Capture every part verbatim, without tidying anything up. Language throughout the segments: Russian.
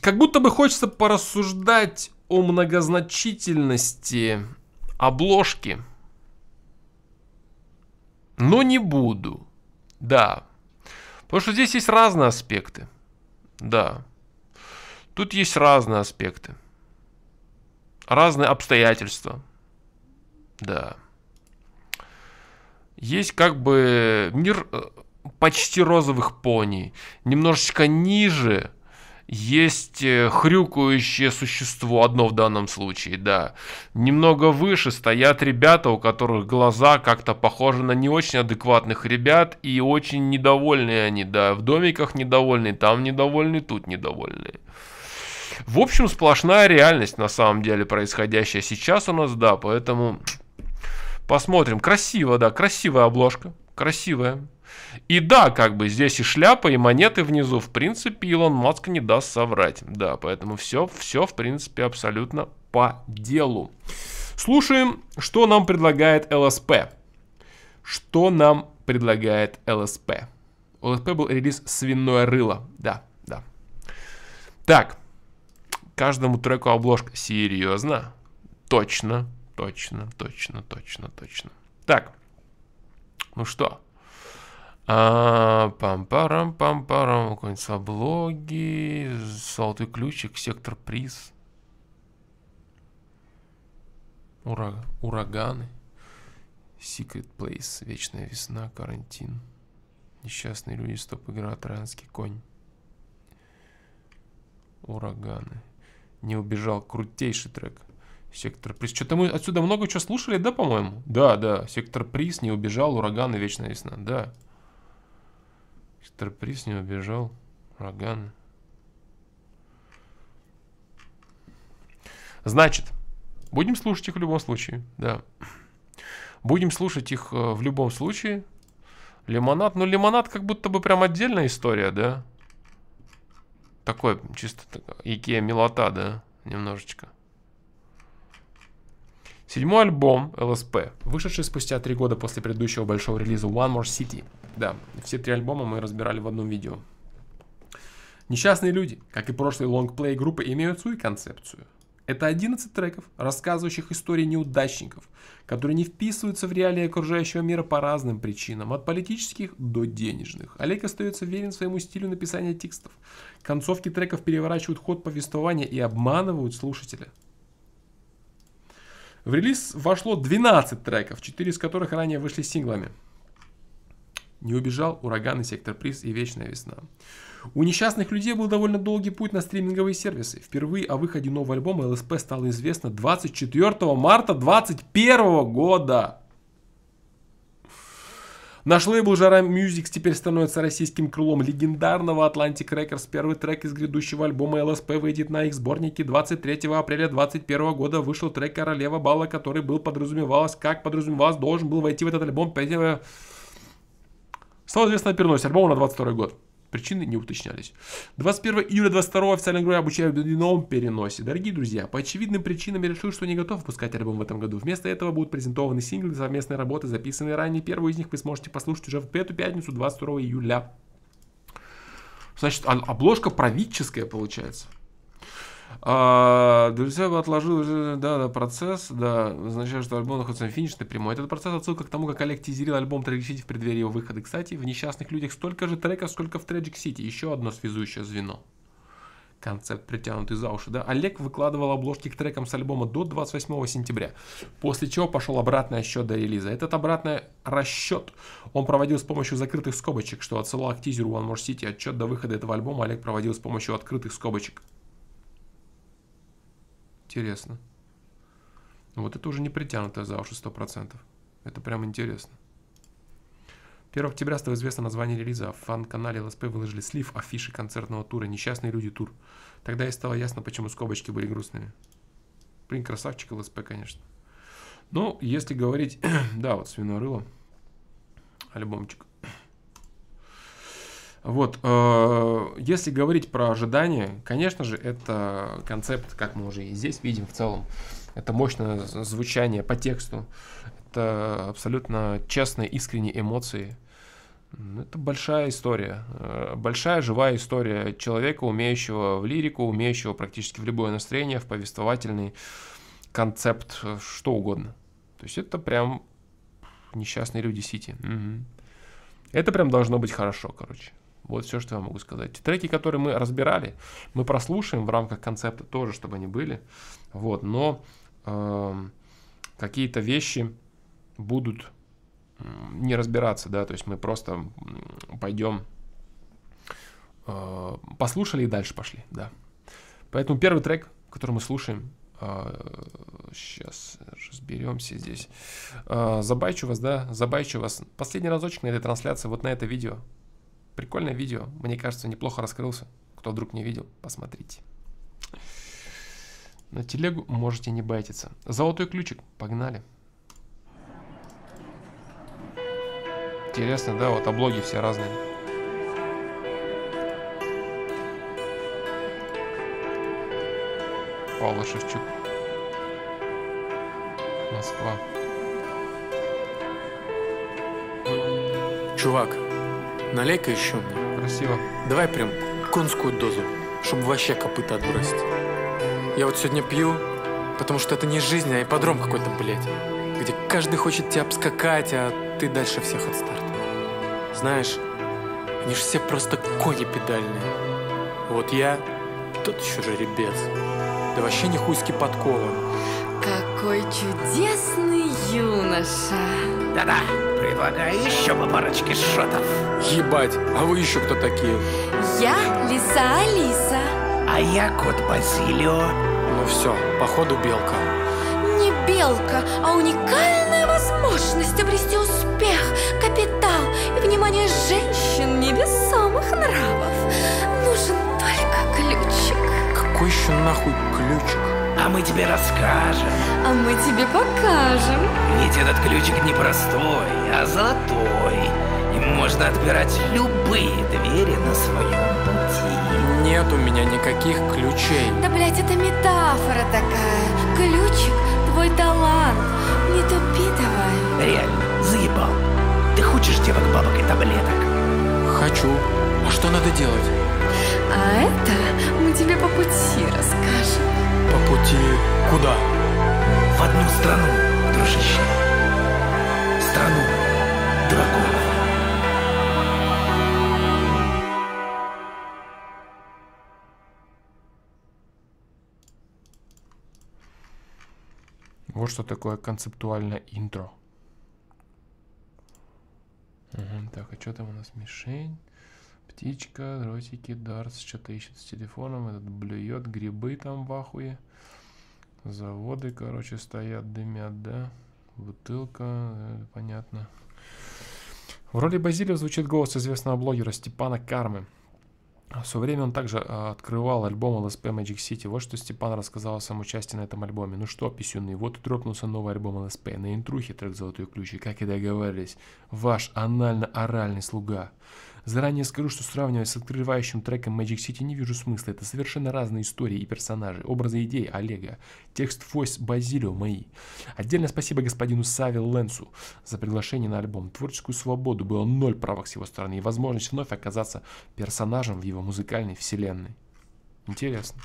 Как будто бы хочется порассуждать о многозначительности обложки. Но не буду. Да. Потому что здесь есть разные аспекты. Да. Тут есть разные аспекты. Разные обстоятельства. Да. Есть как бы мир почти розовых пони. Немножечко ниже есть хрюкающее существо, одно в данном случае, да. Немного выше стоят ребята, у которых глаза как-то похожи на не очень адекватных ребят, и очень недовольные они, да. В домиках недовольные, там недовольные, тут недовольные. В общем, сплошная реальность на самом деле происходящая сейчас у нас, да, поэтому посмотрим. Красиво, да, красивая обложка, красивая. И да, как бы здесь и шляпа, и монеты внизу. В принципе, Илон Маск не даст соврать. Да, поэтому все, все, в принципе, абсолютно по делу. Слушаем, что нам предлагает ЛСП. Что нам предлагает ЛСП? ЛСП был релиз «Свиное рыло». Да, да. Так, каждому треку обложка. Серьезно? Точно, точно, точно, точно, точно. Так, ну что? А, пам-парам, пам-парам, какой-нибудь соблоги, золотой ключик, сектор приз, Ура... ураганы, Secret Place, вечная весна, карантин, несчастные люди, стоп игра, троянский конь, ураганы, не убежал, крутейший трек. Сектор приз. Что-то мы отсюда много чего слушали, да, по-моему? Да, да, сектор приз, не убежал, ураганы, вечная весна, да. Сектор приз, не убежал, ураган. Значит, будем слушать их в любом случае, да. Будем слушать их в любом случае. Лимонад, ну лимонад как будто бы прям отдельная история, да. Такое чисто Икея милота, да, немножечко. Седьмой альбом ЛСП, вышедший спустя три года после предыдущего большого релиза One More City. Да, все три альбома мы разбирали в одном видео. «Несчастные люди», как и прошлые лонгплей группы, имеют свою концепцию. Это одиннадцать треков, рассказывающих истории неудачников, которые не вписываются в реалии окружающего мира по разным причинам, от политических до денежных. Олег остается верен своему стилю написания текстов. Концовки треков переворачивают ход повествования и обманывают слушателя. В релиз вошло двенадцать треков, четыре из которых ранее вышли синглами. «Не убежал», «Ураганы», «Сектор приз» и «Вечная весна». У «Несчастных людей» был довольно долгий путь на стриминговые сервисы. Впервые о выходе нового альбома ЛСП стало известно двадцать четвёртого марта две тысячи двадцать первого года. Наш лейбл «Жара Мюзикс» теперь становится российским крылом легендарного Atlantic Records. Первый трек из грядущего альбома ЛСП выйдет на их сборнике. двадцать третьего апреля две тысячи двадцать первого года вышел трек «Королева балла», который был подразумевалось, как подразумевалось, должен был войти в этот альбом. Стало известно о переносе альбома на двадцать второй год. Причины не уточнялись. двадцать первого июля две тысячи двадцать второго официальная группа обучает в длинном переносе. Дорогие друзья, по очевидным причинам я решил, что не готов выпускать альбом в этом году. Вместо этого будут презентованы синглы совместной работы, записанные ранее. Первую из них вы сможете послушать уже в эту пятницу, двадцать второго июля. Значит, обложка правительская получается. А, друзья, отложил да, да, процесс, да, означает, что альбом находится в финишной прямой. Этот процесс отсылка к тому, как Олег тизерил альбом «Трэджик Сити» в преддверии его выхода. Кстати, в «Несчастных людях» столько же треков, сколько в «Трэджик Сити». Еще одно связующее звено. Концепт притянутый за уши, да. Олег выкладывал обложки к трекам с альбома до двадцать восьмого сентября, после чего пошел обратный расчет до релиза. Этот обратный расчет он проводил с помощью закрытых скобочек, что отсылало к тизеру One More City. Отчет до выхода этого альбома Олег проводил с помощью открытых скобочек. Интересно. Вот это уже не притянуто за уши сто процентов. Это прям интересно. первого октября стало известно название релиза. В фан-канале ЛСП выложили слив афиши концертного тура «Несчастные люди. Тур». Тогда и стало ясно, почему скобочки были грустными. Блин, красавчик ЛСП, конечно. Ну, если говорить... да, вот «Свиное рыло». Альбомчик. Вот, э, если говорить про ожидания, конечно же, это концепт, как мы уже и здесь видим в целом. Это мощное звучание по тексту. Это абсолютно честные, искренние эмоции. Это большая история, большая живая история человека, умеющего в лирику, умеющего практически в любое настроение, в повествовательный концепт, что угодно. То есть это прям «Несчастные люди Сити». Угу. Это прям должно быть хорошо, короче. Вот все, что я могу сказать. Треки, которые мы разбирали, мы прослушаем в рамках концепта тоже, чтобы они были. Вот, но э, какие-то вещи будут не разбираться, да, то есть мы просто пойдем, э, послушали и дальше пошли, да. Поэтому первый трек, который мы слушаем, э, сейчас разберемся здесь. Э, забайчу вас, да, забайчу вас. Последний разочек на этой трансляции, вот на это видео. Прикольное видео, мне кажется, неплохо раскрылся. Кто вдруг не видел, посмотрите. На телегу можете не байтиться. Золотой ключик, погнали. Интересно, да, вот облоги все разные. Павел Шевчук. Москва. Чувак, налей-ка еще мне. Красиво. Давай прям конскую дозу, чтобы вообще копыта отбросить. Я вот сегодня пью, потому что это не жизнь, а ипподром какой-то, блядь. Где каждый хочет тебя обскакать, а ты дальше всех от старта. Знаешь, они же все просто кони педальные. Вот я, тот еще жеребец. Да вообще не хуйски подкован. Какой чудесный юноша. Да-да, предлагаю еще по парочке шотов. Ебать, а вы еще кто такие? Я Лиса Алиса. А я кот Базилио. Ну все, походу белка. Не белка, а уникальная возможность обрести успех, капитал и внимание женщин не без самых нравов. Нужен только ключик. Какой еще нахуй ключик? А мы тебе расскажем. А мы тебе покажем. Ведь этот ключик не простой, а золотой. Им можно отбирать любые двери на своем пути. Нет у меня никаких ключей. Да, блядь, это метафора такая. Ключик — твой талант, не тупи давай. Реально, заебал. Ты хочешь девок, бабок и таблеток? Хочу. А что надо делать? А это мы тебе по пути расскажем. По пути куда? В одну страну, дружище. Страну драконов. Вот что такое концептуальное интро. Угу, так, а что там у нас? Мишень, птичка, дротики, дартс, что-то ищет с телефоном, этот блюет, грибы там в ахуе. Заводы, короче, стоят, дымят, да? Бутылка, понятно. В роли Базилио звучит голос известного блогера Степана Кармы. В свое время он также открывал альбом эл эс пэ Magic City. Вот что Степан рассказал о самом участии на этом альбоме. Ну что, писюны, вот и дропнулся новый альбом эл эс пэ. На интрухе трек «Золотой ключ», как и договаривались. Ваш анально-оральный слуга. Заранее скажу, что сравнивая с открывающим треком Magic City не вижу смысла. Это совершенно разные истории и персонажи, образы идей Олега, текст Фойс Базилио мои. Отдельно спасибо господину Саве Лэнсу за приглашение на альбом. Творческую свободу было ноль правок с его стороны и возможность вновь оказаться персонажем в его музыкальной вселенной. Интересно.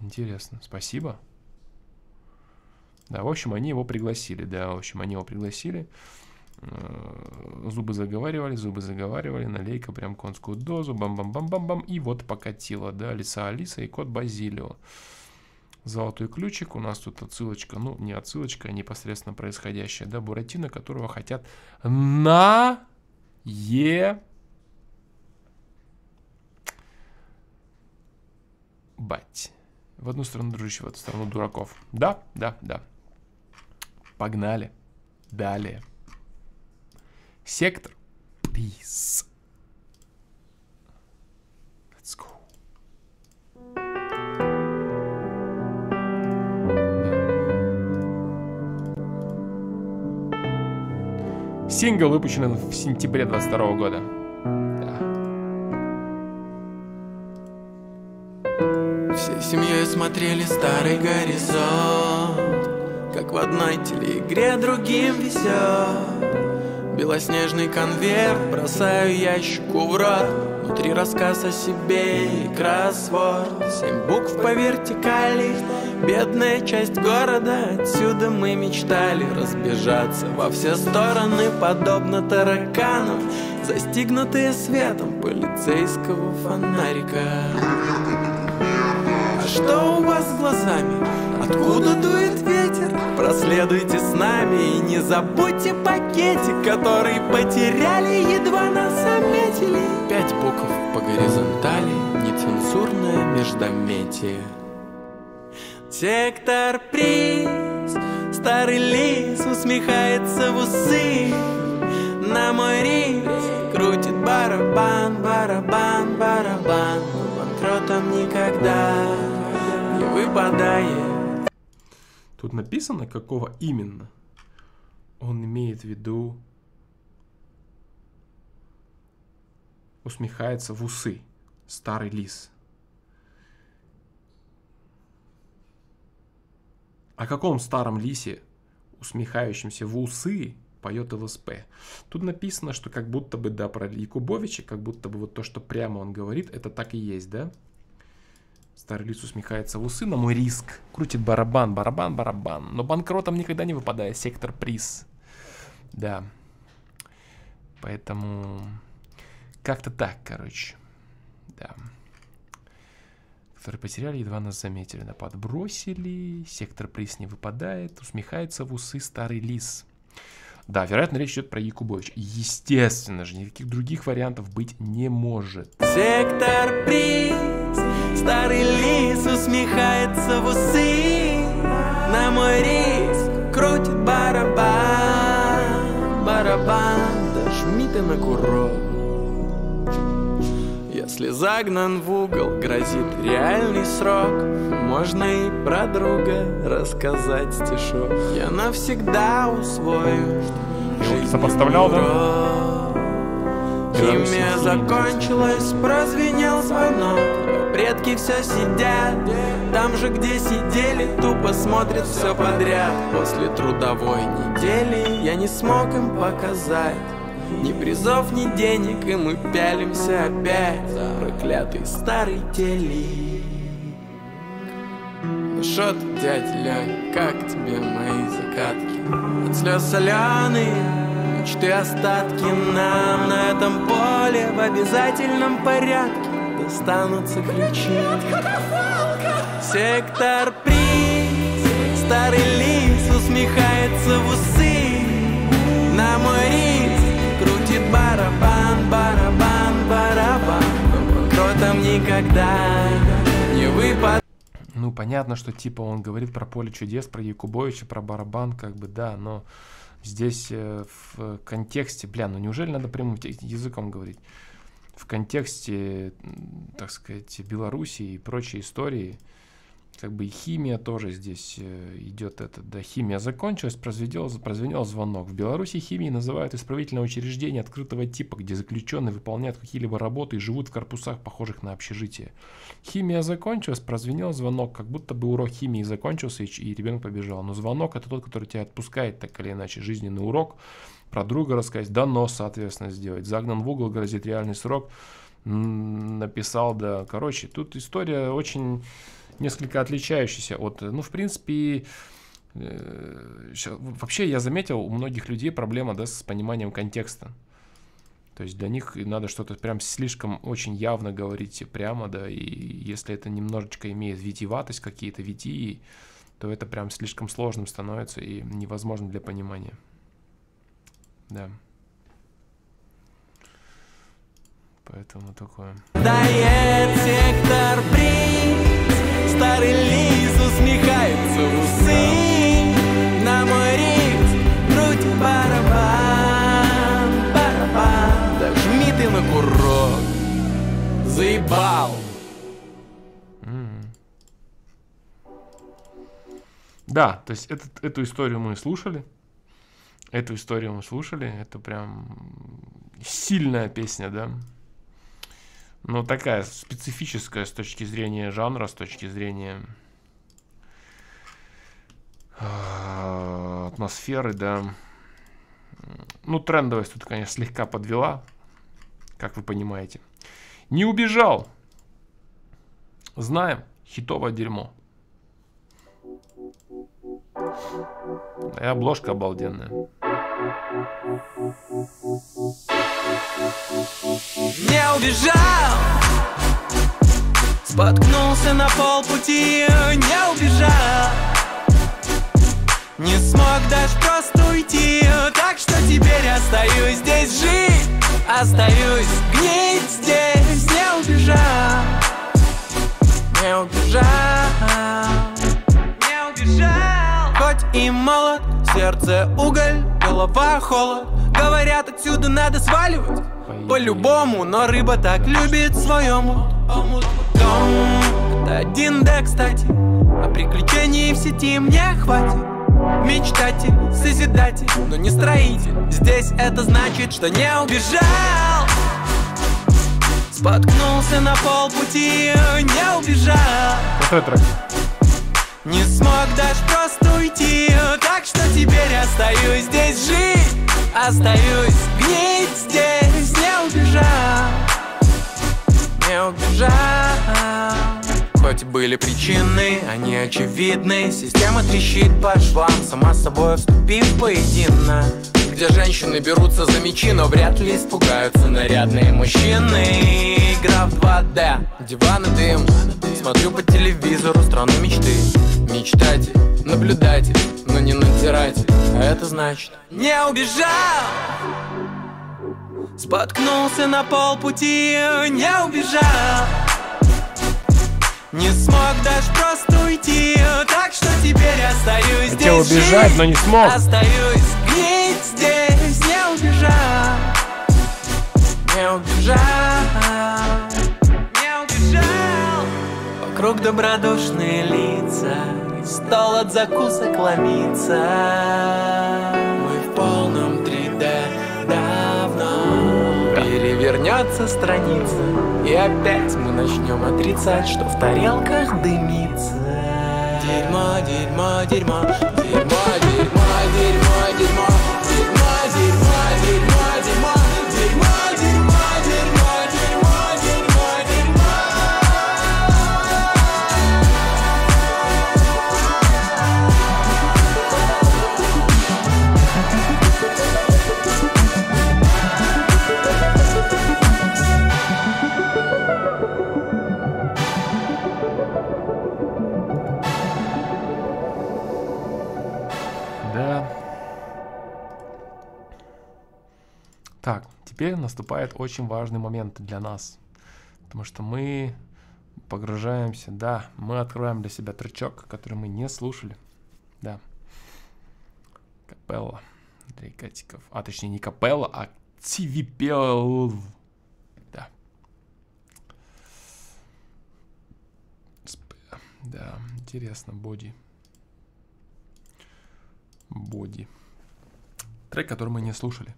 Интересно. Спасибо. Да, в общем, они его пригласили. Да, в общем, они его пригласили. Зубы заговаривали, зубы заговаривали, налейка прям конскую дозу, бам-бам-бам-бам-бам, и вот покатила, да, Лиса Алиса и кот Базилио. Золотой ключик, у нас тут отсылочка, ну, не отсылочка, а непосредственно происходящая, да, Буратино, которого хотят на е... бать. В одну сторону дружище, в эту сторону дураков. Да, да, да. Погнали. Далее. Сектор. Peace. Let's go. Сингл выпущен в сентябре двадцать второго года. Да. Всей семьей смотрели старый горизонт, как в одной телеигре другим везет. Белоснежный конверт, бросаю я щуку в рот. Внутри рассказ о себе и кроссворд. Семь букв по вертикали, бедная часть города. Отсюда мы мечтали разбежаться во все стороны, подобно тараканам, застигнутые светом полицейского фонарика. А что у вас с глазами? Откуда дует ветер? Проследуйте с нами и не забудьте пакетик, который потеряли, едва нас заметили. Пять букв по горизонтали, нецензурное междометие. Сектор приз, старый лис усмехается в усы. На мой рис крутит барабан, барабан, барабан. Банкротом никогда не выпадает. Тут написано, какого именно он имеет в виду, усмехается в усы, старый лис. О каком старом лисе, усмехающемся в усы, поет эл эс пэ? Тут написано, что как будто бы, да, про Якубовича, как будто бы вот то, что прямо он говорит, это так и есть, да? Старый лис усмехается в усы, на мой риск. Крутит барабан, барабан, барабан. Но банкротом никогда не выпадает сектор приз. Да. Поэтому как-то так, короче. Да. Которые потеряли, едва нас заметили. Да, подбросили. Сектор приз не выпадает. Усмехается в усы старый лис. Да, вероятно, речь идет про Якубович. Естественно же, никаких других вариантов быть не может. Сектор приз. Старый лис усмехается в усы, на мой риск крутит барабан, барабан, да жми ты на курок. Если загнан в угол, грозит реальный срок, можно и про друга рассказать стишок. Я навсегда усвою, что жизнь сопоставлял, да? Химия закончилась, прозвенел звонок. Предки все сидят там же, где сидели, тупо смотрят все подряд. После трудовой недели я не смог им показать ни призов, ни денег, и мы пялимся опять за проклятый старый телек. Ну шо ты, дядь Лёнь, как тебе мои закатки? От слез соленые мечты, остатки нам на этом поле в обязательном порядке достанутся ключи. Сектор приз, старый лис усмехается в усы, на мой рис крутит барабан, барабан, барабан. Банкротом никогда не выпадает. Ну понятно, что типа он говорит про поле чудес, про Якубовича, про барабан, как бы, да, но здесь в контексте, бля, ну неужели надо прямым языком говорить? В контексте, так сказать, Белоруссии и прочей истории, как бы и химия тоже здесь идет. Это, да, химия закончилась, прозвенел, прозвенел звонок. В Беларуси химией называют исправительное учреждение открытого типа, где заключенные выполняют какие-либо работы и живут в корпусах, похожих на общежитие. Химия закончилась, прозвенел звонок, как будто бы урок химии закончился, и, и ребенок побежал. Но звонок — это тот, который тебя отпускает, так или иначе, жизненный урок. Про друга рассказать, донос, соответственно, сделать. Загнан в угол, грозит реальный срок. Написал, да. Короче, тут история очень несколько отличающаяся от... Ну, в принципе, э, вообще я заметил, у многих людей проблема, да, с пониманием контекста. То есть для них надо что-то прям слишком очень явно говорить прямо, да, и если это немножечко имеет витиеватость, какие-то витии, то это прям слишком сложным становится и невозможно для понимания. Да. Поэтому такое. Дает сектор приз, старый лис усмехается в усы, на мой рис крутит барабан, барабан, да жми ты на курок, заебал. Да, то есть этот, эту историю мы слушали. Эту историю мы слушали, это прям сильная песня, да? Но такая специфическая с точки зрения жанра, с точки зрения атмосферы, да? Ну, трендовость тут, конечно, слегка подвела, как вы понимаете. Не убежал. Знаем, хитовое дерьмо. И обложка обалденная. Не убежал. Споткнулся на полпути, не убежал. Не смог даже просто уйти, так что теперь остаюсь здесь жить. Остаюсь гнить здесь, не убежал. Не убежал. Не убежал. Хоть и молод, сердце уголь, голова холод. Говорят, отсюда надо сваливать по-любому, но рыба так любит своему. Дом — это один, да, кстати, а приключений в сети мне хватит. Мечтатель, созидатель, но не строитель. Здесь это значит, что не убежал. Споткнулся на полпути, не убежал. Не смог даже просто уйти, так что теперь остаюсь здесь жить. Остаюсь гнить здесь, не убежал. Не убежал. Хоть были причины, они очевидны. Система трещит по швам, сама собой вступив поединно. Где женщины берутся за мечи, но вряд ли испугаются нарядные мужчины. Игра в два дэ, диван и дым. Смотрю по телевизору страну мечты. Мечтатель, наблюдатель, но не надзиратель. А это значит, не убежал. Споткнулся на полпути, не убежал. Не смог даже просто уйти, так что теперь остаюсь здесь. Хотел убежать, но не смог. Остаюсь гнить здесь, не убежал. Не убежал. Не убежал. Вокруг добродушные лица, стол от закусок ломится. Мы в полном три дэ давно. Перевернется страница, и опять мы начнем отрицать, что в тарелках дымится. Дерьмо, дерьмо, дерьмо, дерьмо, дерьмо, дерьмо, дерьмо, дерьмо, дерьмо, дерьмо, дерьмо, дерьмо, дерьмо, дерьмо, дерьмо, дерьмо, Так, теперь наступает очень важный момент для нас, потому что мы погружаемся, да, мы открываем для себя тречок, который мы не слушали, да, капелла для котиков, а точнее не капелла, а ти ви пи эл, да, да, интересно, Боди, Боди, трек, который мы не слушали,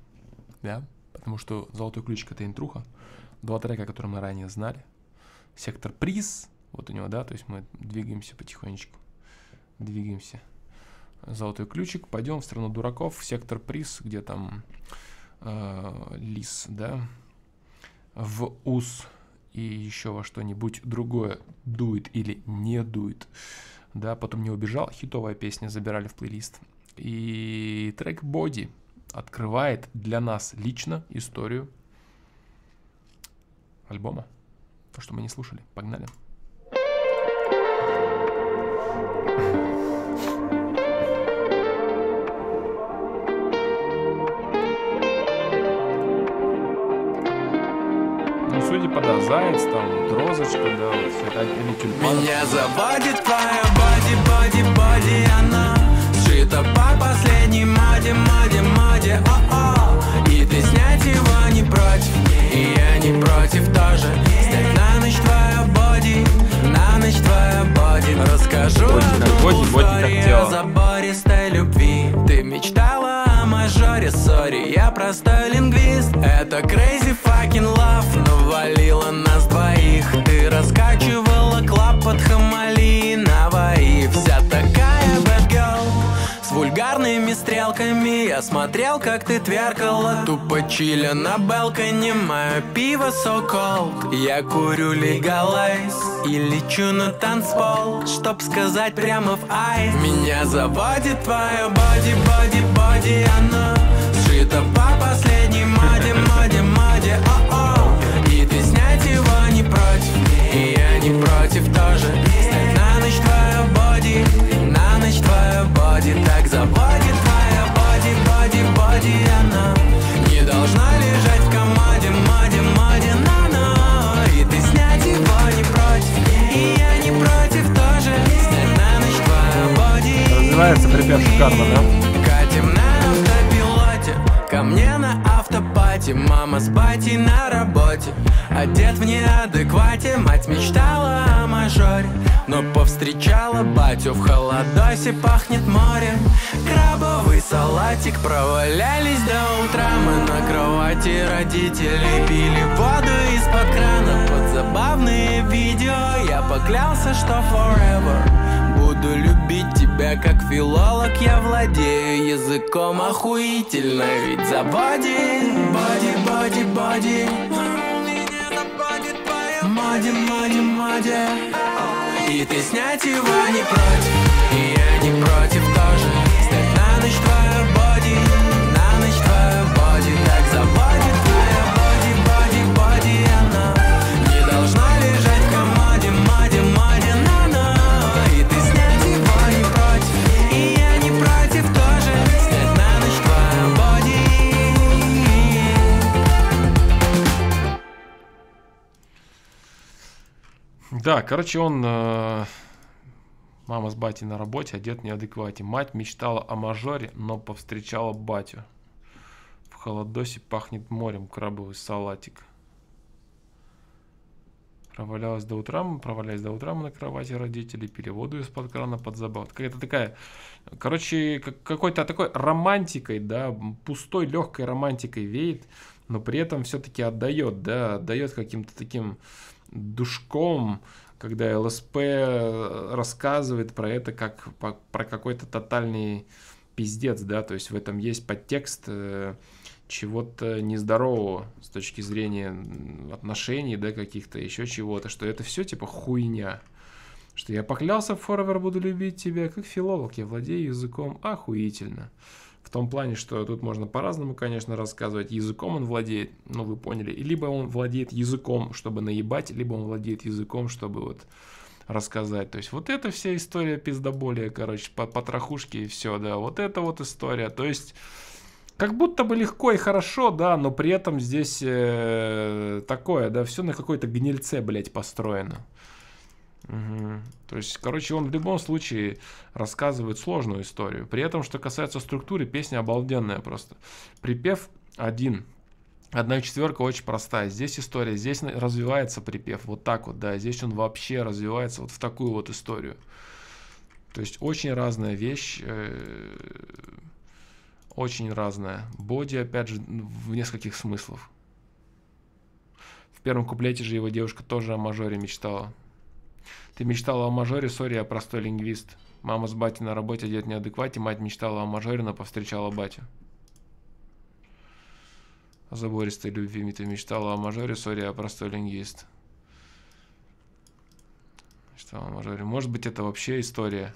да. Потому что «Золотой ключик» — это интруха. Два трека, которые мы ранее знали. Сектор приз. Вот у него, да, то есть мы двигаемся потихонечку. Двигаемся. «Золотой ключик». Пойдем в страну дураков. Сектор приз, где там э, лис, да. В ус и еще во что-нибудь другое дует или не дует. Да, потом «Не убежал». Хитовая песня, забирали в плейлист. И трек «Боди» открывает для нас лично историю альбома. То, что мы не слушали. Погнали. Ну, судя по да, заяц, там, розочка, да, вот все это или тюльпан. Меня заводит твоя боди, боди, боди, она сшита по последней моде, моде, моде, о-о. И ты снять его не против, и я не против тоже. Снять на ночь твоя боди, на ночь твоя боди. Расскажу одну историю о забористой любви. Ты мечтала о мажоре, сори, я простой лингвист. Это crazy fucking love навалила нас двоих. Ты раскачивала клап под Хамали и Наваи. Вся такая бэдгерл с вульгарными стрелками. Я смотрел, как ты тверкала, тупо чиля на балконе. Мое пиво so cold. Я курю легалайз и лечу на танцпол, чтоб сказать прямо в айс. Меня заводит твоя боди, боди, боди. Она сшита по последней моде, моде, моде. О-о. И ты снять его не против, и я не против тоже. Стать на ночь твоя боди, на ночь твоя боди. Так заводит твоя боди, боди, боди. Она не должна лежать в комоде, моде, моде. На-на. И ты снять его не против, и я не против тоже. Стать на ночь твоя боди. Называется припев «Карма», да? Ко мне на автопати, мама с батей на работе, отец в неадеквате, мать мечтала о мажоре, но повстречала батю, в холодосе пахнет море. Крабовый салатик, провалялись до утра мы на кровати, родители пили воду из-под крана. Под забавные видео я поклялся, что forever буду любить тебя. Как филолог я владею языком охуительно, ведь за боди, боди, боди, боди. Моди, моди, моди. И ты снять его не против, и я не против тоже. Стать на ночь твоя боди, на ночь твоя боди. Так за боди твоя боди, боди, боди. Она не должна лежать в комоде, моде, моде. Да, короче, он, э, мама с батей на работе, а дед в неадеквате. Мать мечтала о мажоре, но повстречала батю. В холодосе пахнет морем, крабовый салатик. Провалялась до утра, провалялись до утра мы на кровати, родители пили воду из-под крана под забаву. Какая-то такая, короче, какой-то такой романтикой, да, пустой, легкой романтикой веет, но при этом все-таки отдает, да, отдает каким-то таким... душком, когда ЛСП рассказывает про это как про какой-то тотальный пиздец, да, то есть в этом есть подтекст чего-то нездорового с точки зрения отношений, да, каких-то еще чего-то, что это все типа хуйня, что я поклялся forever буду любить тебя, как филолог, я владею языком охуительно. В том плане, что тут можно по-разному, конечно, рассказывать. Языком он владеет, ну вы поняли. Либо он владеет языком, чтобы наебать, либо он владеет языком, чтобы вот рассказать. То есть вот это вся история пиздоболия, короче, по потрохушке и все, да. Вот это вот история. То есть как будто бы легко и хорошо, да, но при этом здесь э, такое, да, все на какой-то гнильце, блядь, построено. Угу. То есть, короче, он в любом случае рассказывает сложную историю. При этом, что касается структуры, песня обалденная просто. Припев один. Одна четверка очень простая. Здесь история, здесь развивается припев. Вот так вот, да. Здесь он вообще развивается вот в такую вот историю. То есть, очень разная вещь. Очень разная. Боди, опять же, в нескольких смыслах. В первом куплете же его девушка тоже о мажоре мечтала. Ты мечтала о мажоре, сори, я простой лингвист. Мама с батей на работе, дед неадеквате, мать мечтала о мажоре, но повстречала батю. О забористой любви ты мечтала о мажоре, сори, я простой лингвист. Мечтала о мажоре. Может быть, это вообще история.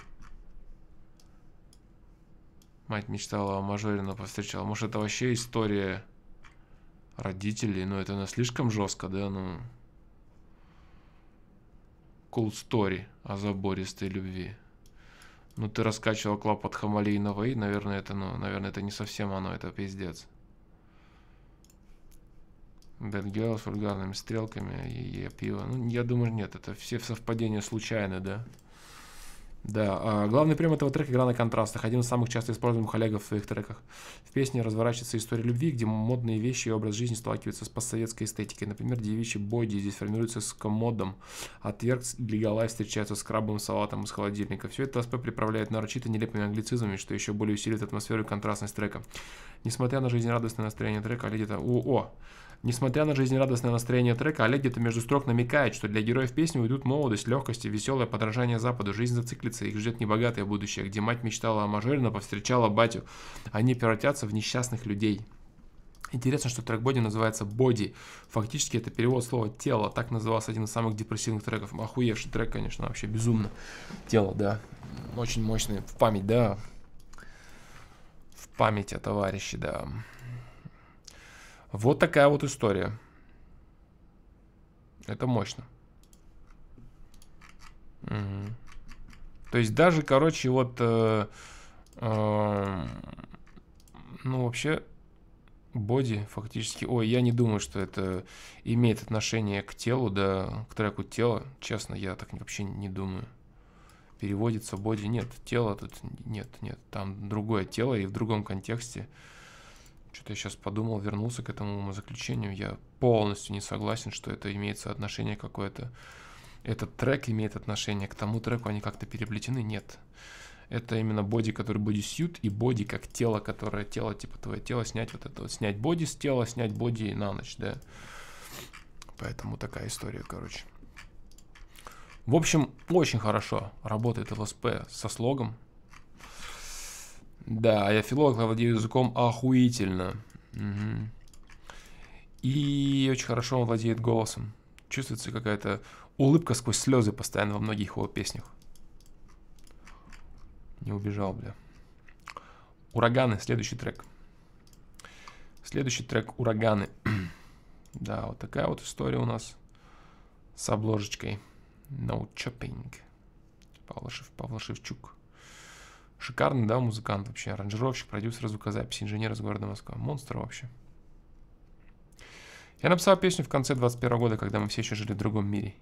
Мать мечтала о мажоре, но повстречала. Может, это вообще история родителей, но это она слишком жестко, да, ну... Cool story о забористой любви. Ну ты раскачивал клап от Хамалейного и, наверное, это, ну, наверное, это не совсем оно, это пиздец. Bad girl с вульгарными стрелками и, и пиво. Ну, я думаю, нет, это все совпадения случайны, да? Да, а главный прием этого трека — игра на контрастах. Один из самых часто используемых Олегов в своих треках. В песне разворачивается история любви, где модные вещи и образ жизни сталкиваются с постсоветской эстетикой. Например, девичий боди здесь формируется с комодом, а тверк с легалай встречается с крабовым салатом из холодильника. Все это ЛСП приправляет нарочито нелепыми англицизмами, что еще более усилит атмосферу и контрастность трека. Несмотря на жизнерадостное настроение трека, лидит... О-о! Несмотря на жизнерадостное настроение трека, Олег где-то между строк намекает, что для героев песни уйдут молодость, легкость и веселое подражание Западу. Жизнь зациклится, их ждет небогатое будущее, где мать мечтала о мажоре, но повстречала батю. Они превратятся в несчастных людей. Интересно, что трек Боди называется «Боди». Фактически это перевод слова «тело». Так назывался один из самых депрессивных треков. Охуевший трек, конечно, вообще безумно. «Тело», да. Очень мощный. В память, да. В память о товарище, да. Вот такая вот история. Это мощно. Угу. То есть даже, короче, вот... Э, э, ну, вообще... Боди фактически... Ой, я не думаю, что это имеет отношение к телу, да, к треку «Тело». Честно, я так вообще не думаю. Переводится «Боди». Нет, «Тело» тут... Нет, нет. Там другое «Тело» и в другом контексте. Что-то я сейчас подумал, вернулся к этому умозаключению. Я полностью не согласен, что это имеет отношение какое-то... Этот трек имеет отношение к тому треку, они как-то переплетены. Нет. Это именно боди, который бодисьют, и боди как тело, которое тело, типа твое тело, снять вот это вот, снять боди с тела, снять боди на ночь, да. Поэтому такая история, короче. В общем, очень хорошо работает ЛСП со слогом. Да, я филолог, владею языком охуительно. Угу. И очень хорошо он владеет голосом. Чувствуется какая-то улыбка сквозь слезы постоянно во многих его песнях. Не убежал, бля. Ураганы, следующий трек. Следующий трек «Ураганы». Да, вот такая вот история у нас с обложечкой. No Chopping. Павел, Шев, Павел Шевчук. Шикарный, да, музыкант вообще. Аранжировщик, продюсер звукозаписи, инженер из города Москва. Монстр вообще. Я написал песню в конце двадцать первого года, когда мы все еще жили в другом мире.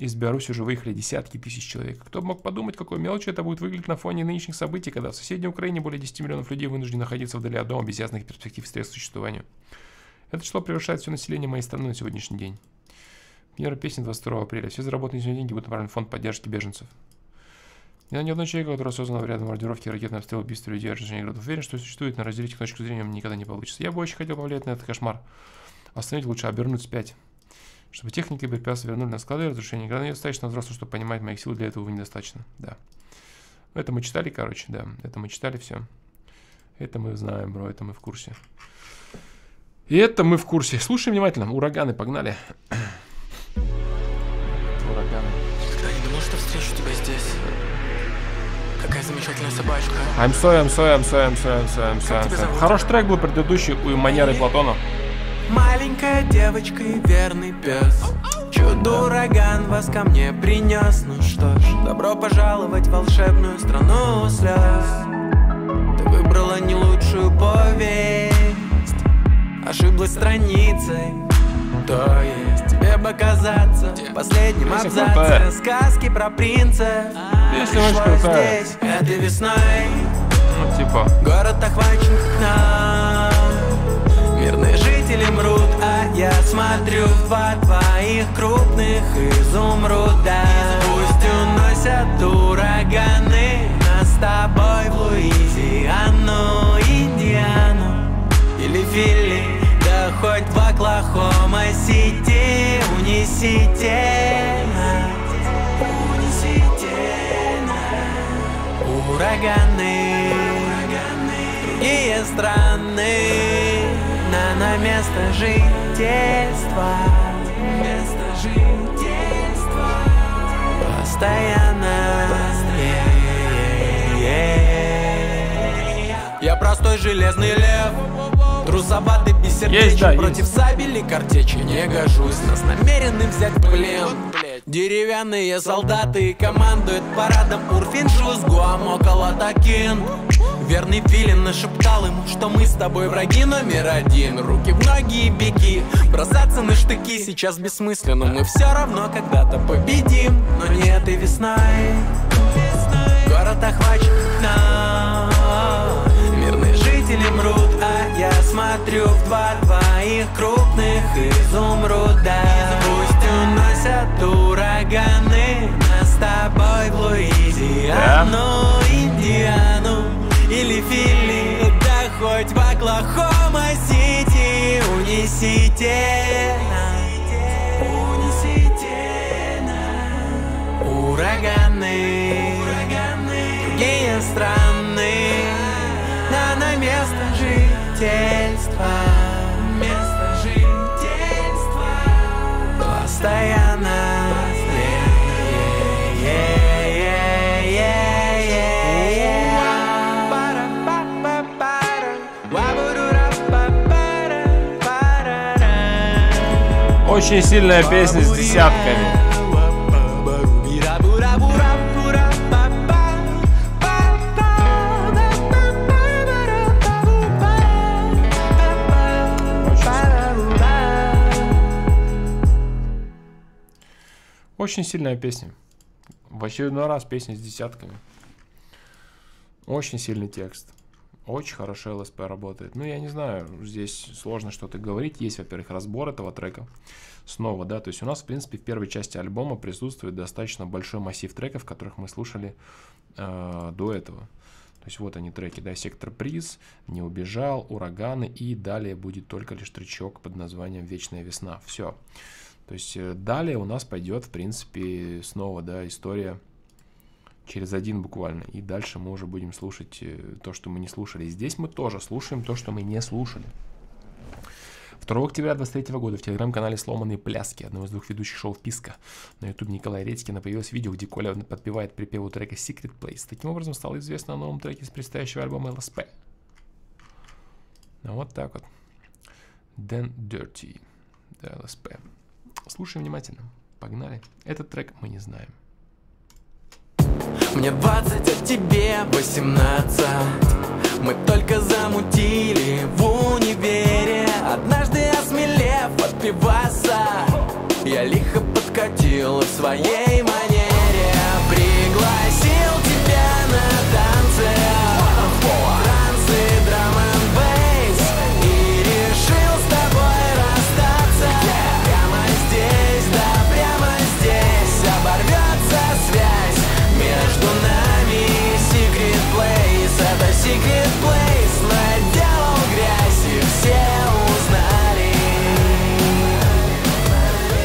Из Беларуси уже выехали десятки тысяч человек. Кто бы мог подумать, какой мелочью это будет выглядеть на фоне нынешних событий, когда в соседней Украине более десяти миллионов людей вынуждены находиться вдали от дома без ясных перспектив средств существования. Это число превышает все население моей страны на сегодняшний день. Премьера песни двадцать второго апреля. Все заработанные сегодня деньги будут направлены в фонд поддержки беженцев. Я ни одного человека, который осознанно рядом мордировки, ракетный обстрел, убийство людей, отношения городов, уверен, что существует, но разделить их точку зрения никогда не получится. Я бы очень хотел повлиять на этот кошмар. Остановить лучше, обернуть вспять. Чтобы техники и препятствия вернули на склады, разрушение гранат достаточно взрослых, чтобы понимать, моих сил для этого вы недостаточно. Да. Это мы читали, короче, да. Это мы читали все. Это мы знаем, бро, это мы в курсе. И это мы в курсе. Слушай внимательно. Ураганы, погнали. Ураганы. Никогда не думал, что встречу тебя здесь. Какая замечательная собачка. I'm sorry, I'm sorry, I'm sorry, I'm sorry, I'm sorry, I'm sorry, I'm sorry. Хороший трек был предыдущий у Манеры Платона. Маленькая девочка и верный пес. Чудо-ураган вас ко мне принес. Ну что ж, добро пожаловать в волшебную страну слез. Ты выбрала не лучшую повесть, ошиблась страницей. То есть тебе бы казаться в последнем абзаце сказки про принца. Пришлось здесь этой весной. Ну типа город охвачен к нам. Мирные жители мрут, а я смотрю в два твоих крупных изумруда. Пусть уносят ураганы нас с тобой в Луизиану, Индиану или Филли, да хоть в Оклахома-Сити. Унесите нас, унесите нас, ураганы, другие страны. На, на место жительства, место жительства постоянно. Я простой железный лев, трусоватый бессердечный, против сабели картечи не гожусь, нас намеренным взять в плен. Деревянные солдаты командуют парадом Урфинджу с Гуам около Токин. Верный филин нашептал ему, что мы с тобой враги номер один. Руки в ноги и беги, бросаться на штыки сейчас бессмысленно. Мы все равно когда-то победим, но не этой весной. Город охвачен нам. Мирные жители мрут, а я смотрю в два твоих крупных изумруда. Пусть уносят ураганы нас с тобой в Луизиану, Индиану или Филли, да хоть в Оклахома-Сити. унесите нас, унесите нас, ураганы, ураганы, другие страны, на на место жительства, место жительства, постоянно. Очень сильная песня с десятками. Очень сильная песня. В очередной раз песня с десятками. Очень сильный текст. Очень хорошо эл эс пэ работает. Ну, я не знаю, здесь сложно что-то говорить. Есть, во-первых, разбор этого трека. Снова, да, то есть у нас, в принципе, в первой части альбома присутствует достаточно большой массив треков, которых мы слушали э, до этого. То есть вот они треки, да, «Сектор приз», «Не убежал», «Ураганы» и далее будет только лишь тречок под названием «Вечная весна». Все. То есть э, далее у нас пойдет, в принципе, снова, да, история... Через один буквально. И дальше мы уже будем слушать то, что мы не слушали. И здесь мы тоже слушаем то, что мы не слушали. второго октября две тысячи двадцать третьего года в телеграм-канале «Сломанные пляски» одного из двух ведущих шоу «Вписка» на ютубе Николая Редькина появилось видео, где Коля подпевает припеву трека «Secret Place». Таким образом, стало известно о новом треке с предстоящего альбома эл эс пэ. Ну, вот так вот. Dan Dirty. Да, эл эс пэ. Слушаем внимательно. Погнали. Этот трек мы не знаем. Мне двадцать, а тебе восемнадцать. Мы только замутили в универе. Однажды осмелев от пиваса, я лихо подкатил в своей манере. Пригласил тебя на танцы, в трансы, драм-н-бейс, и решил с тобой расстаться. Прямо здесь, да прямо здесь оборвется связь между нами. Secret Place, это Secret Place, наделал грязь и все узнали.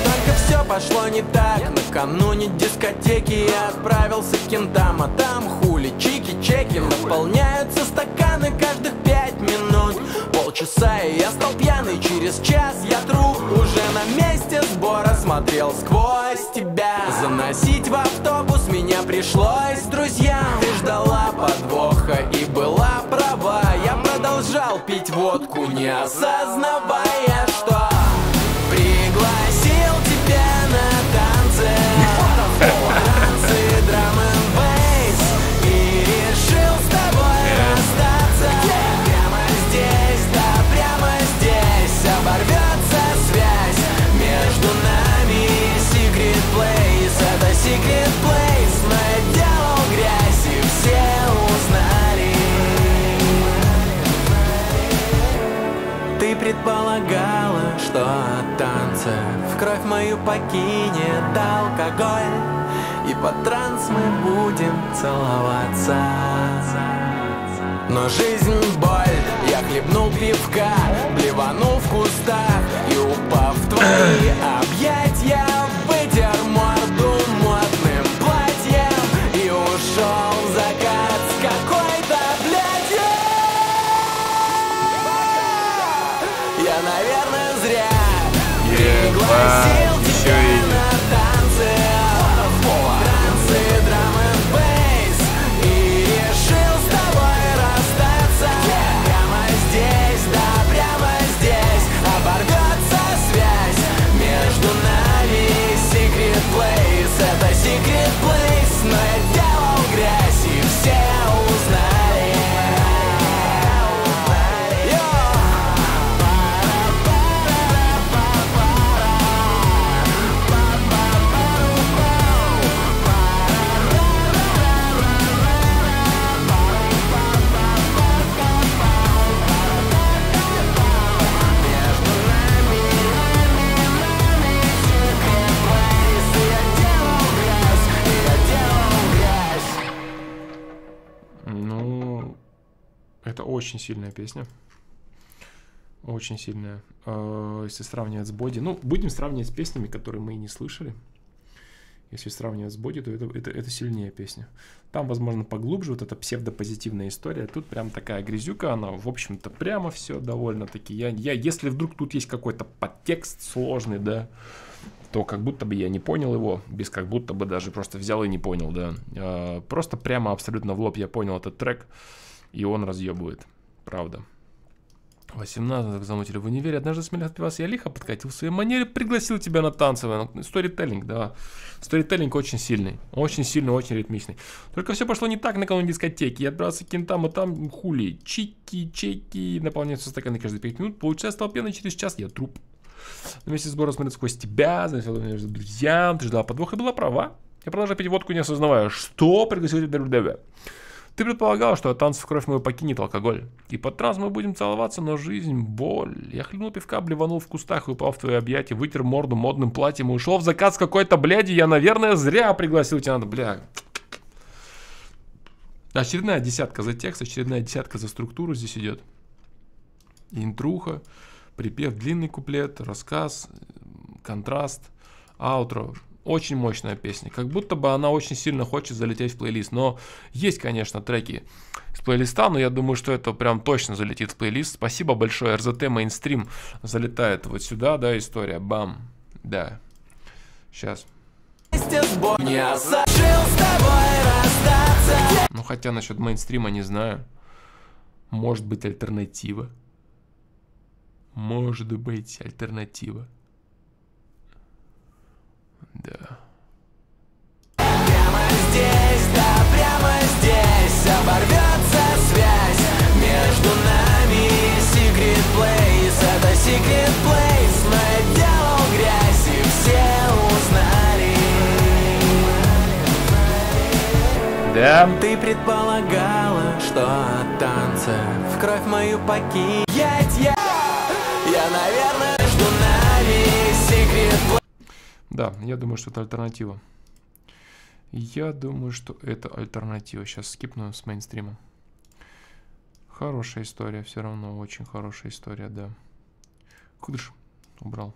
Только все пошло не так. Накануне дискотеки я отправился к кентам, а там хули, чики, чеки. Наполняются стаканы каждых пять минут. Полчаса и я стал пьяный, через час я труп. Уже на месте сбора смотрел сквозь тебя. Заносить в автобус меня пришлось друзьям. Ты ждала подвоха и была права. Я продолжал пить водку, не осознавая, что пригласил тебя на танцы, танцы, драм-н-бейс, и решил с тобой расстаться. Прямо здесь, да прямо здесь оборвется связь между нами. Secret Place, это Secret Place, наделал грязь и все узнали. Ты предполагала, что от танца в кровь мою покинет алкоголь, и по транс мы будем целоваться. Но жизнь боль, я хлебнул пивка, блеванул в кустах и, упав в твои объятья, вытер морду модным платьем и ушел в закат с какой-то блядью. Я, наверное, зря пригласил тебя на танцы, танцы, драм-н-бейс, и решил с тобой расстаться. Прямо здесь, да прямо здесь оборвется связь между нами. Secret Place, это Secret Place, наделал грязь и все узнали. Очень сильная песня. Очень сильная, если сравнивать с Боди. Ну, будем сравнивать с песнями, которые мы и не слышали. Если сравнивать с Боди, то это, это, это сильнее песня. Там, возможно, поглубже вот эта псевдопозитивная история. Тут прям такая грязюка, она, в общем-то, прямо все довольно-таки. Я, я, если вдруг тут есть какой-то подтекст сложный, да, то как будто бы я не понял его, без как будто бы даже просто взял и не понял, да. Просто прямо абсолютно в лоб я понял этот трек, и он разъебывает, правда. восемнадцать замутили в универе. Однажды смело отпивался я лихо, подкатил в своей манере, пригласил тебя на танцевое. Сторителлинг, да. Сторителлинг очень сильный. Очень сильный, очень ритмичный. Только все пошло не так накануне дискотеки. Я отбрался к кентам, а там хули. Чики, чеки. Наполняются стаканы каждые пять минут. Получается, толпенно через час я труп. Вместе с сбором смотрят сквозь тебя, заметила меня между друзьям. Ты ждала подвох и была права. Я продолжаю пить водку, не осознавая, что пригласил тебя в ДВД. Ты предполагал, что от танцев кровь мою покинет алкоголь. И под транс мы будем целоваться, но жизнь — боль. Я хлебнул пивка, блеванул в кустах и упал в твои объятия, вытер морду модным платьем и ушел в заказ какой-то бляди. Я, наверное, зря пригласил тебя на... Бля. Очередная десятка за текст, очередная десятка за структуру здесь идет. Интруха, припев, длинный куплет, рассказ, контраст, аутро. Очень мощная песня, как будто бы она очень сильно хочет залететь в плейлист. Но есть, конечно, треки с плейлиста, но я думаю, что это прям точно залетит в плейлист. Спасибо большое, РЗТ Мейнстрим залетает вот сюда, да, история, бам, да. Сейчас. Ну, хотя насчет мейнстрима не знаю. Может быть, альтернатива. Может быть, альтернатива. Да. Прямо здесь, да, прямо здесь оборвется связь между нами и Secret Place. Это Secret Place наделал грязь, и все узнали. Да. Ты предполагала, что от танца в кровь мою покинуть я, я, я, наверное, между нами и Secret Place. Да, я думаю, что это альтернатива. Я думаю, что это альтернатива. Сейчас скипну с мейнстрима. Хорошая история, все равно. Очень хорошая история, да. Кудыш, убрал.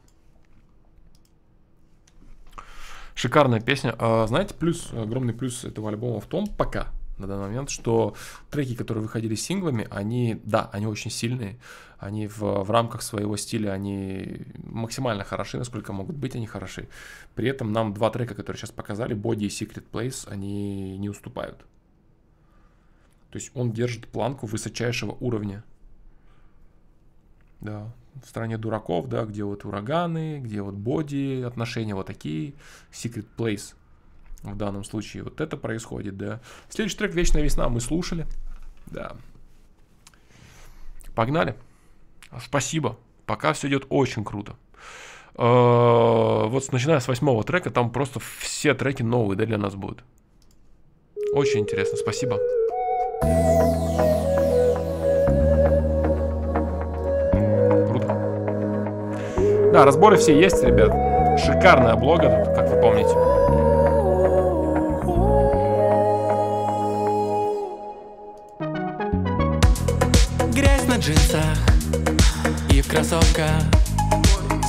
Шикарная песня. А, знаете, плюс, огромный плюс этого альбома в том, пока, на данный момент, что треки, которые выходили синглами, они, да, они очень сильные. Они в, в рамках своего стиля, они максимально хороши, насколько могут быть, они хороши. При этом нам два трека, которые сейчас показали, Body и Secret Place, они не уступают. То есть он держит планку высочайшего уровня. Да, в стране дураков, да, где вот ураганы, где вот Body, отношения вот такие, Secret Place. В данном случае вот это происходит, да. Следующий трек «Вечная весна» мы слушали. Да. Погнали. Спасибо. Пока все идет очень круто. Вот начиная с восьмого трека, там просто все треки новые, да, для нас будут. Очень интересно. Спасибо. Круто. Да, разборы все есть, ребят. Шикарная облога, как вы помните. Джинсах и в кроссовках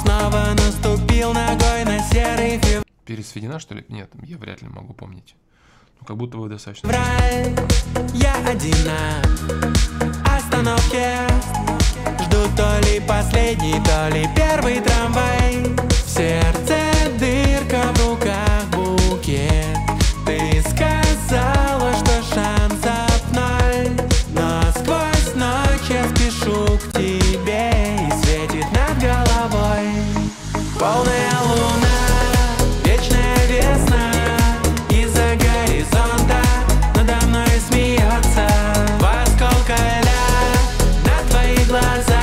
снова наступил ногой на серый февраль. Пересведена, что ли? Нет, я вряд ли могу помнить. Ну, как будто бы достаточно. Враль, я один на остановке. Жду то ли последний, то ли первый трамвай. В сердце дырка, в руках букет. Ты сказала, что шансов ноль, но сквозь ноль к тебе и светит над головой полная луна, вечная весна. Из-за горизонта надо мной смеется. Во сколько ля на твои глаза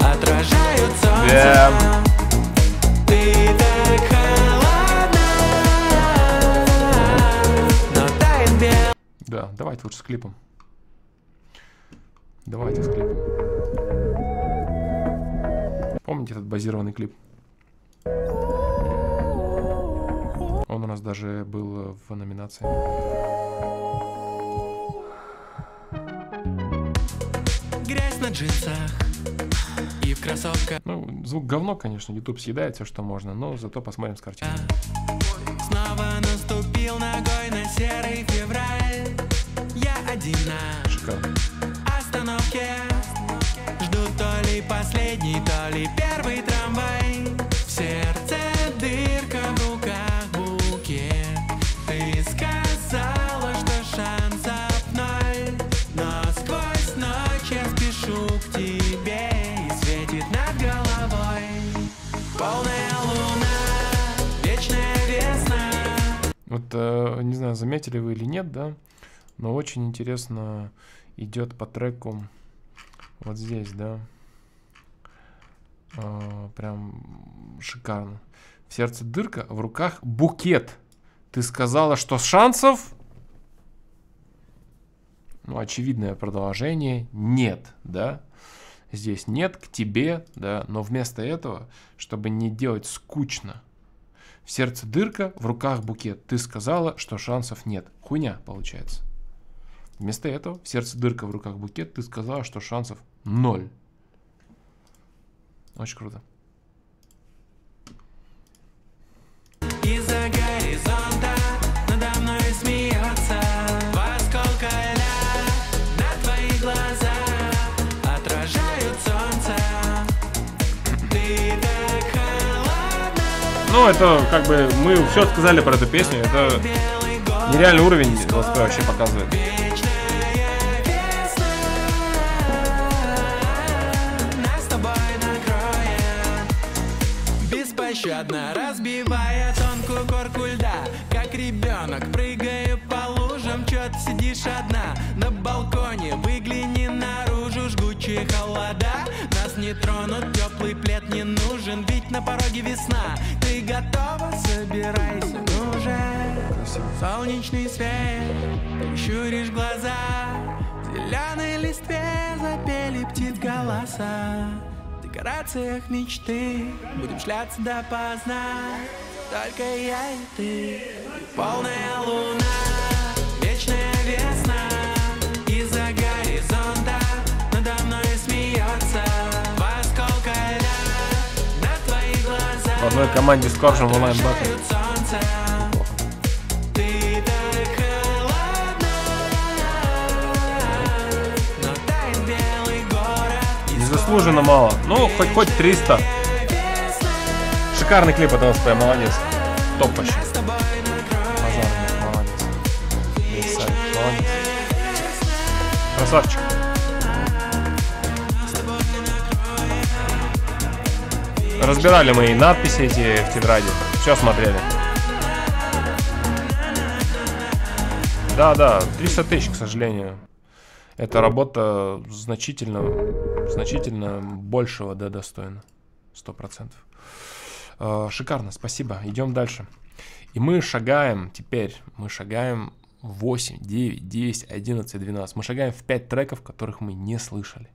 отражают солнце. Yeah. Ты так холодна, но тает бел. Да, давайте лучше с клипом. Давайте с клипом. Помните этот базированный клип? Он у нас даже был в номинации. Грязь на джинсах и в кроссовках. Ну, звук говно, конечно, YouTube съедает все, что можно, но зато посмотрим с картинки. Снова наступил ногой на серый февраль. Я одина. Шикарно. Остановки. Жду то ли последний, то ли первый трамвай. В сердце дырка, в руках букет. Ты сказала, что шансов ноль, но сквозь ночь я спешу к тебе. И светит над головой полная луна, вечная весна. Вот, не знаю, заметили вы или нет, да? Но очень интересно идет по треку. Вот здесь, да, а, прям шикарно. В сердце дырка, в руках букет. Ты сказала, что шансов, ну, очевидное продолжение, нет, да. Здесь нет, к тебе, да, но вместо этого, чтобы не делать скучно. В сердце дырка, в руках букет. Ты сказала, что шансов нет. Хуйня получается. Вместо этого, в сердце дырка, в руках букет, ты сказала, что шансов ноль. Очень круто. Из-за горизонта надо мной смеется. Во сколько ля на твои глаза отражают солнце. Ты так холодна. Ну, это как бы мы все сказали про эту песню. Это нереальный уровень ЛСП вообще показывает. Беспощадно разбивая тонкую корку льда, как ребенок прыгаю по лужам, чё ты сидишь одна на балконе, выгляни наружу, жгучие холода. Нас не тронут, теплый плед не нужен, ведь на пороге весна. Ты готова? Собирайся уже. Солнечный свет, ты щуришь глаза, в зеленой листве запели птиц голоса. В декорациях мечты будем шляться допоздна, только я и ты. Полная луна, вечная весна. Из-за горизонта надо мной смеется. Во сколько ля на твои глаза. В одной команде с коржем в онлайн-батле. Ты так холодна, но тает белый город. Незаслуженно мало. Ну, хоть хоть триста. Шикарный клип от ЛСП, молодец. Топ вообще. Пожарный, молодец. Лисай, молодец. Красавчик. Разбирали мы и надписи эти в тетради. Все смотрели. Да, да, триста тысяч, к сожалению. Эта работа значительно, значительно большего, да, достойна. Сто процентов. Шикарно, спасибо. Идем дальше. И мы шагаем теперь. Мы шагаем восемь, девять, десять, одиннадцать, двенадцать. Мы шагаем в пять треков, которых мы не слышали.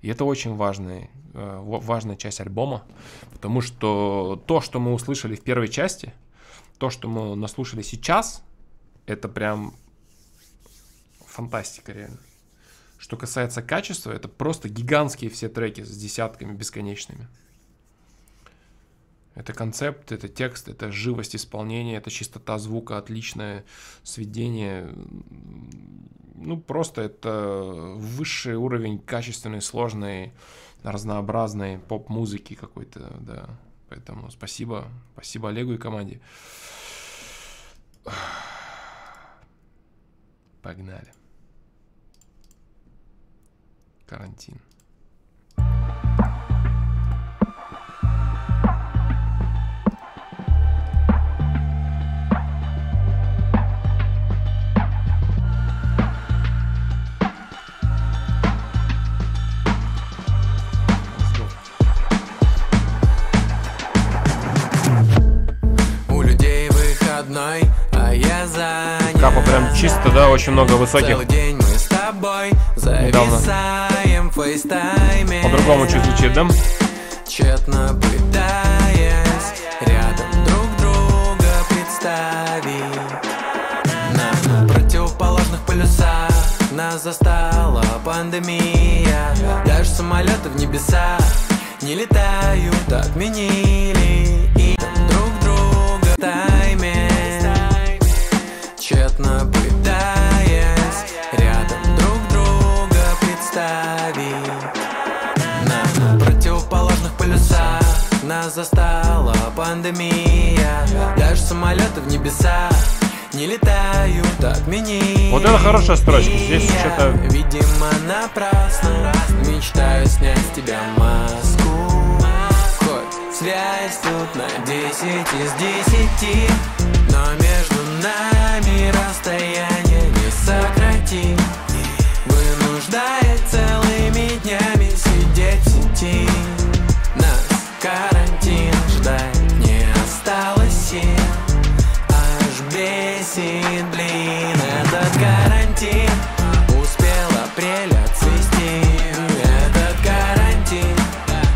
И это очень важная, важная часть альбома. Потому что то, что мы услышали в первой части, то, что мы наслушали сейчас, это прям фантастика, реально. Что касается качества, это просто гигантские все треки с десятками бесконечными. Это концепт, это текст, это живость исполнения, это чистота звука, отличное сведение. Ну, просто это высший уровень качественной, сложной, разнообразной поп-музыки какой-то, да. Поэтому спасибо, спасибо Олегу и команде. Погнали. Карантин. У людей выходной, а я за. Капа прям чисто, да, очень много высоких. Целый день мы с тобой зависаем в фейстайме. По-другому чуть звучит, да? Тщетно пытаясь рядом друг друга представить. На противоположных полюсах нас застала память. пандемия. Даже самолеты в небесах не летают, отменили и друг друга в тайме, тщетно пытаясь рядом друг друга представить. На противоположных полюсах нас застала пандемия. Даже самолеты в небесах не летают, отменили. Вот это хорошая строчка, здесь что-то... Видимо, напрасно мечтаю снять с тебя маску. Хоть связь тут на десять из десяти, но между нами расстояние не сократим. Вынуждает целыми днями сидеть в сети. Нас карантин ждать не осталось сил. Бесит, блин, этот карантин. Успел апрель отцвести. Этот карантин.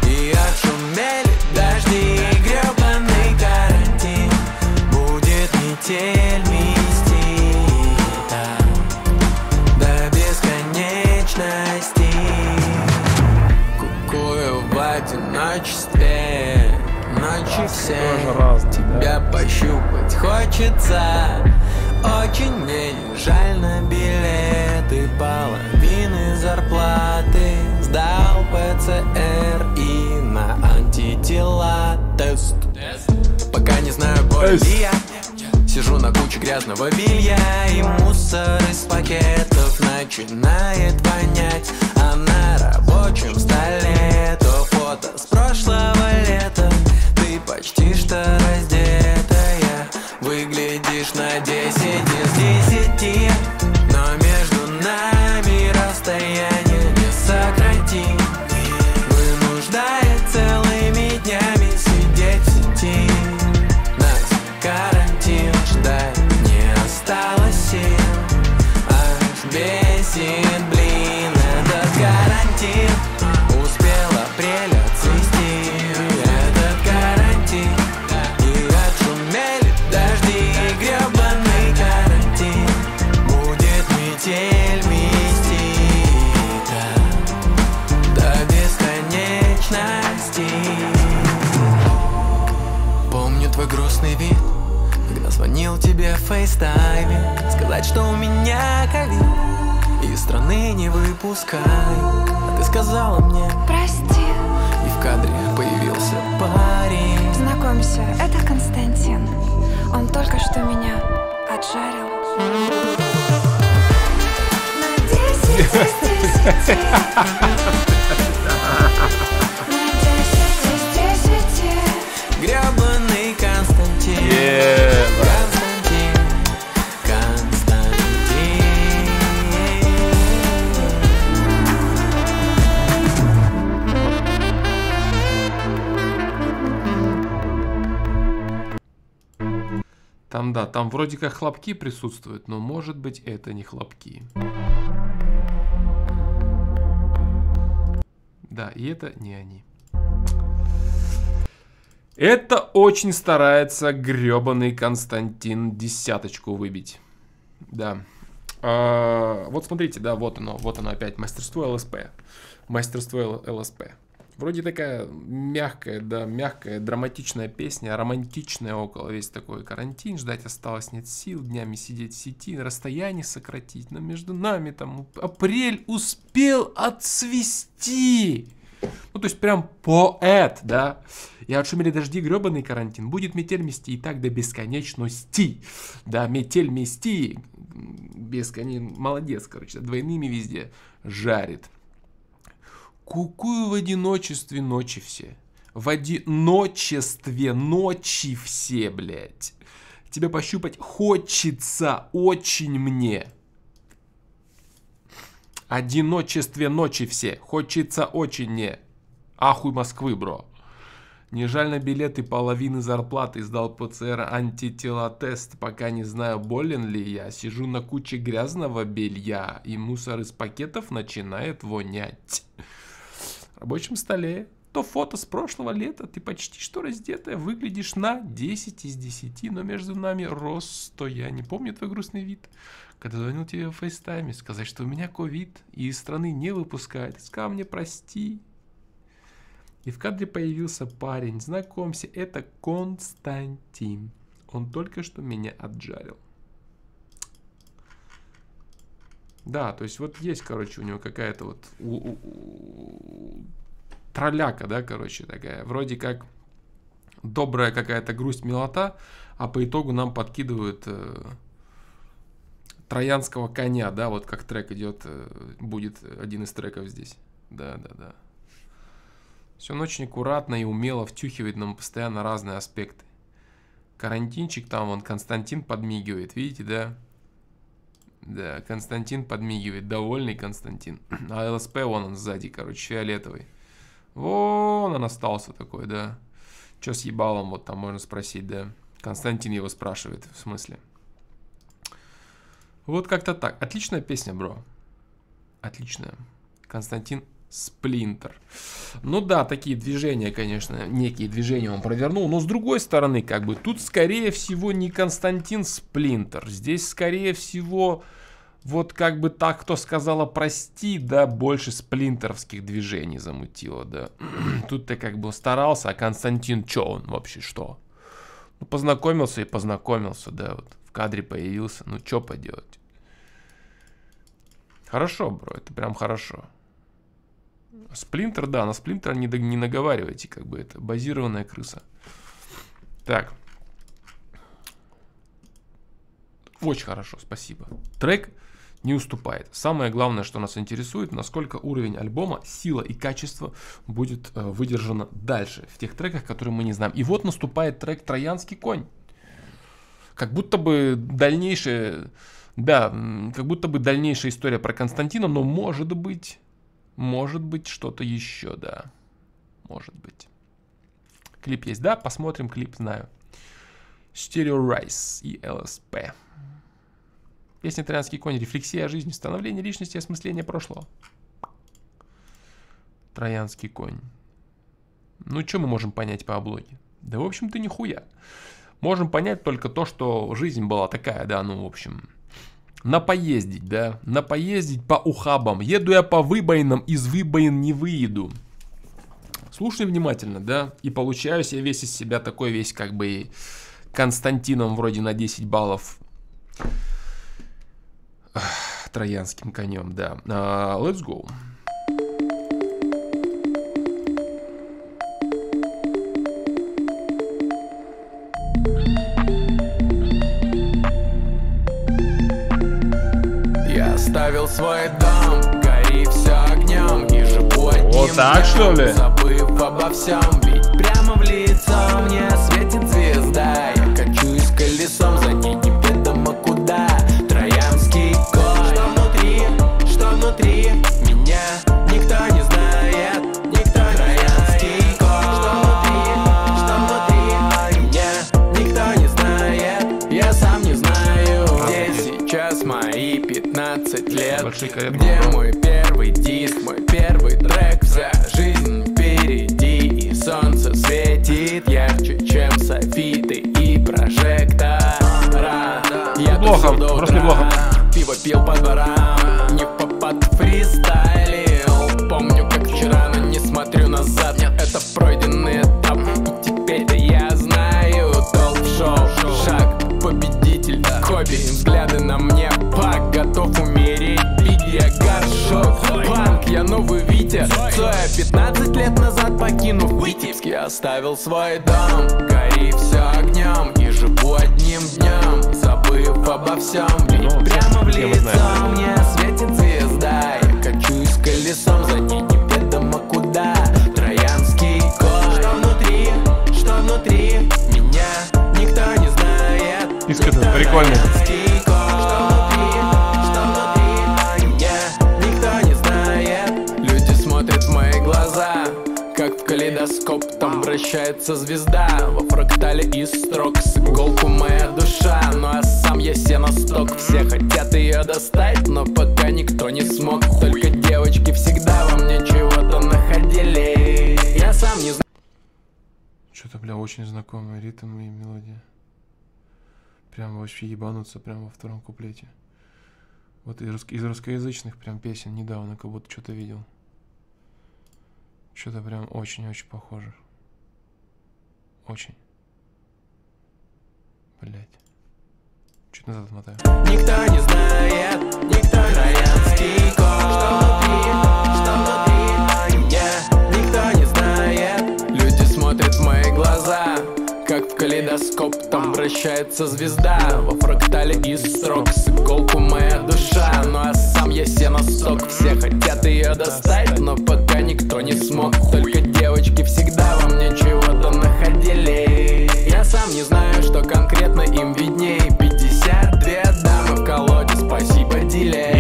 И отшумели дожди. Гребаный карантин. Будет метель мести до бесконечности. Кукую в одиночестве. Ночи все раз, тебя да. пощупать хочется. Очень мне не жаль на билеты половины зарплаты. Сдал ПЦР и на антитела тест. Пока не знаю, Боди, я сижу на куче грязного белья, и мусор из пакетов начинает вонять. А на рабочем столе то фото с прошлого лета. Почти что раздетая, выглядишь на десять из десяти, но между нами расстояние не сократим. Вынуждает целыми днями сидеть в сети. Нас карантин ждать не осталось сил. Аж бесит, блин, этот карантин. Успел апрель отцвести. Твой грустный вид, когда звонил тебе в фейстайме, сказать, что у меня ковид и страны не выпускаю. А ты сказала мне прости, и в кадре появился парень. Знакомься, это Константин. Он только что меня отжарил. На десять из десяти. Гребаный Константин, yeah, Константин, Константин. Там, да, там вроде как хлопки присутствуют, но может быть это не хлопки. Да, и это не они. Это очень старается гребаный Константин десяточку выбить. Да. А, вот смотрите, да, вот оно, вот оно опять. Мастерство ЛСП. Мастерство ЛСП. Вроде такая мягкая, да, мягкая, драматичная песня, романтичная около. Весь такой карантин, ждать осталось нет сил, днями сидеть в сети, расстояние сократить. Но между нами там апрель успел отцвести. Ну, то есть прям поэт, да. И отшумели дожди, гребаный карантин. Будет метель мести и так до бесконечности. Да, метель мести. Бесконечный. Молодец, короче. Двойными везде жарит. Кукую в одиночестве ночи все. В одиночестве ночи все, блядь. Тебя пощупать хочется очень мне. Одиночестве ночи все. Хочется очень не. Ахуй Москвы, бро. Не жаль на билеты половины зарплаты. Сдал ПЦР антителатест. Пока не знаю, болен ли я. Сижу на куче грязного белья. И мусор из пакетов начинает вонять. В рабочем столе то фото с прошлого лета, ты почти что раздетая, выглядишь на десять из десяти, но между нами росто. Я не помню твой грустный вид, когда звонил тебе в фейстайме, сказать, что у меня ковид и из страны не выпускают. Сказал мне прости. И в кадре появился парень. Знакомься, это Константин. Он только что меня отжарил. Да, то есть вот есть, короче, у него какая-то вот у -у -у тролляка, да, короче, такая. Вроде как добрая какая-то грусть, милота, а по итогу нам подкидывают э Троянского коня, да, вот как трек идет, э будет один из треков здесь. Да, да, да. Все, он очень аккуратно и умело втюхивает нам постоянно разные аспекты. Карантинчик там, он Константин подмигивает, видите, да? Да, Константин подмигивает, довольный Константин. А ЛСП, вон он сзади, короче, фиолетовый. Вон он остался такой, да. Че с ебалом, вот там можно спросить, да. Константин его спрашивает, в смысле. Вот как-то так. Отличная песня, бро. Отличная. Константин Сплинтер. Ну да, такие движения, конечно, некие движения он провернул, но с другой стороны, как бы, тут, скорее всего, не Константин Сплинтер. Здесь, скорее всего, вот как бы так, кто сказала прости, да, больше сплинтеровских движений замутило, да. Тут-то как бы старался, а Константин, чё он вообще, что? Ну, познакомился и познакомился, да, вот в кадре появился, ну, чё поделать? Хорошо, бро, это прям хорошо. Сплинтер, да, на Сплинтера не, не наговаривайте, как бы это базированная крыса. Так. Очень хорошо, спасибо. Трек не уступает. Самое главное, что нас интересует, насколько уровень альбома, сила и качество будет э, выдержано дальше в тех треках, которые мы не знаем. И вот наступает трек «Троянский конь». Как будто бы дальнейшая, да, как будто бы дальнейшая история про Константина, но может быть... Может быть, что-то еще, да. Может быть. Клип есть, да? Посмотрим клип, знаю. Stereo Rise и эл эс пэ. Песня «Троянский конь». Рефлексия о жизни, становление личности, осмысление прошлого. «Троянский конь». Ну, что мы можем понять по облоге? Да, в общем-то, нихуя. Можем понять только то, что жизнь была такая, да, ну, в общем... Напоездить, да, напоездить по ухабам. Еду я по выбоинам, из выбоин не выеду. Слушай внимательно, да, и получаюсь я весь из себя такой весь как бы Константином вроде на десять баллов. Троянским конем, да. uh, Let's go. Ставил свой дом, гори все огнем, ежегодним вот так, что ли? Забыв обо всем, ведь прямо в лицо мне светит звезда. Я качусь колесом за диким ведомо куда. Троянский конь. Что внутри, что внутри меня никто не знает, никто не Троянский конь. Что внутри, что внутри меня никто не знает, я сам не знаю. Где сейчас мои пятнадцать? Где мой первый диск, мой первый трек? Вся жизнь впереди, и солнце светит ярче, чем софиты и прожектора. Я плохо, просто плохо. Пиво пил по дворам, не попад фристайлил. Помню, как вчера, но не смотрю назад. Это пройденный этап, и теперь-то я знаю. Толк-шоу, шаг, победитель, хобби, взгляды на мне. Пак, готов умереть, бить я горшок. Банк, я новый Витя. Цоя пятнадцать лет назад, покинув Витебск, я оставил свой дом. Гори все огнем, и живу одним днем, забыв обо всем. Ведь прямо в лицо мне светит звезда. Я качусь колесом за диким ведомо куда. Троянский конь. Что внутри, что внутри меня никто не знает. Писка прикольная. Калейдоскоп, там вращается звезда. Во фрактале из строк с иголку моя душа. Ну а сам я сеносток. Все хотят ее достать, но пока никто не смог. Только девочки всегда во мне чего-то находили. Я сам очень знакомый ритм и мелодия. Прям вообще ебануться прямо во втором куплете. Вот из, из русскоязычных прям песен недавно как будто что-то видел. Что-то прям очень-очень похоже. Очень. Блять. Чуть назад отмотаю. Никто не знает, никто троянский конь. Никто не знает. Люди смотрят в мои глаза, как в калейдоскоп, там вращается звезда. Во фрактале из строк с иголку моя душа. Ну а сам я сеносток, все хотят ее достать, но пока никто не смог. Только девочки всегда во мне чего-то находили. Я сам не знаю, что конкретно им видней. пятьдесят две дамы в колоде, спасибо диле.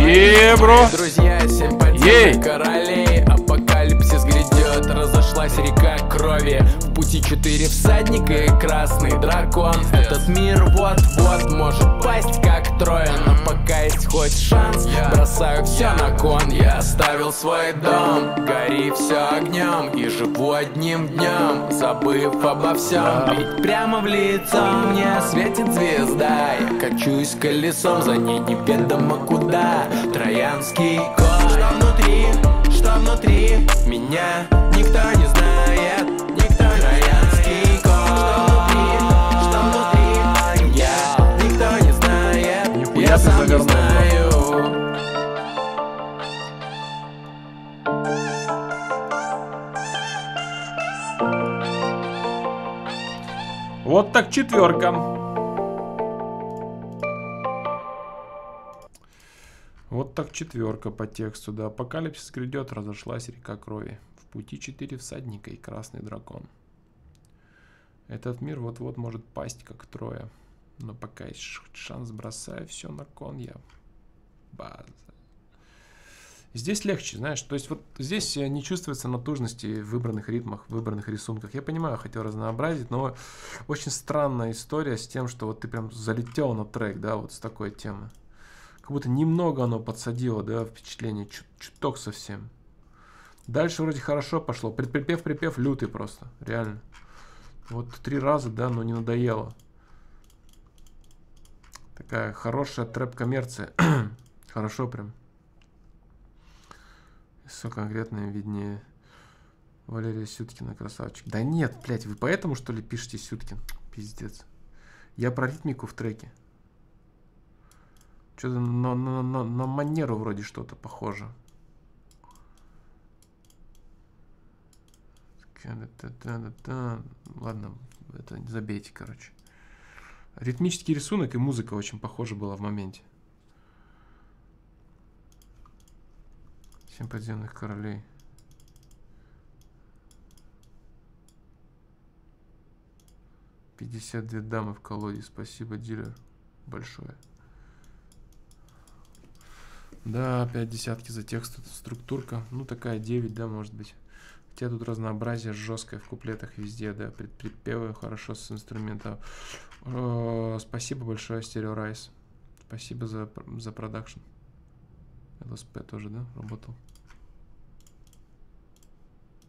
Друзья, семь подземных королей. Апокалипсис грядет, разошлась река крови. В пути четыре всадника и красный дракон. Этот мир вот-вот может пасть как Троя, но пока есть хоть шанс, бросаю все на кон. Я оставил свой дом, гори все огнем, и живу одним днем, забыв обо всем. Ведь прямо в лицо мне светит звезда, я качусь колесом, за ней не ведомо куда. Троянский конь. Что внутри, что внутри меня, никто не знает. Никто не знает. Троянский конь. Что внутри, что внутри я, никто не знает. Нихуя я сам не знаю. Вот так четверка. Вот так четверка по тексту. Да, апокалипсис грядет, разошлась река крови. В пути четыре всадника и красный дракон. Этот мир вот-вот может пасть как Троя, но пока есть шанс, бросаю все на кон я. База. Здесь легче, знаешь, то есть вот здесь не чувствуется натужности в выбранных ритмах, в выбранных рисунках. Я понимаю, хотел разнообразить, но очень странная история с тем, что вот ты прям залетел на трек, да, вот с такой темы. Как будто немного оно подсадило, да, впечатление, чут чуток совсем. Дальше вроде хорошо пошло, предприпев-припев лютый просто, реально. Вот три раза, да, но не надоело. Такая хорошая трэп-коммерция, хорошо прям. Все конкретное виднее. Валерия Сюткина, красавчик. Да нет, блядь, вы поэтому что ли пишете Сюткин? Пиздец. Я про ритмику в треке. Что-то на, на, на, на манеру вроде что-то похоже. Ладно, это забейте, короче. Ритмический рисунок и музыка очень похожа была в моменте. Семь подземных королей. пятьдесят две дамы в колоде. Спасибо, дилер. Большое. Да, опять десятки за текст. Это структурка. Ну, такая девять, да, может быть. Хотя тут разнообразие жесткое в куплетах везде, да. Предпевы хорошо с инструментом. О, спасибо большое, Stereo Rise. Спасибо за, за продакшн. эл эс пэ тоже, да, работал.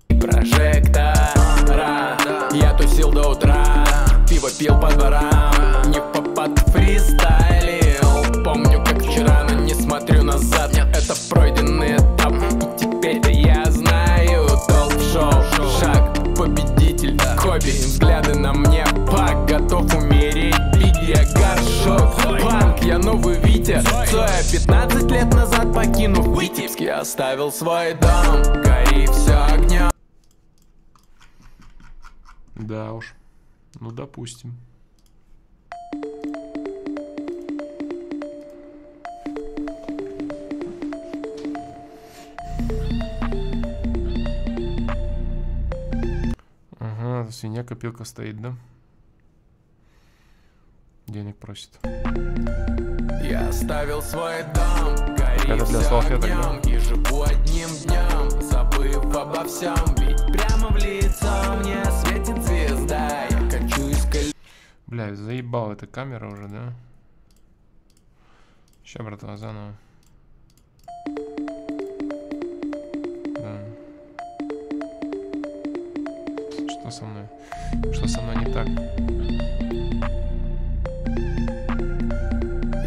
Прожектора, я тусил до утра, пиво пил по дворам, не попад фристайлил. Помню, как вчера, но не смотрю назад, это пройденный этап, и теперь я знаю. Толп шоу, шаг, победитель, хобби, взгляды на мне, пак, готов умереть, бить я горшок, банк, я новый Витя, Цоя, пятнадцать лет назад. Покинув Витебск, я оставил свой дом, гори все огнем. Да уж, ну допустим. Ага, свинья копилка стоит, да? Денег просит. Я оставил свой дом, горит все огнем, и живу одним днем, забыв обо всем, ведь прямо в лицо мне светит звезда, я хочу искать... Бля, заебал эта камера уже, да? Сейчас, братва, заново. Да. Что со мной? Что со мной не так?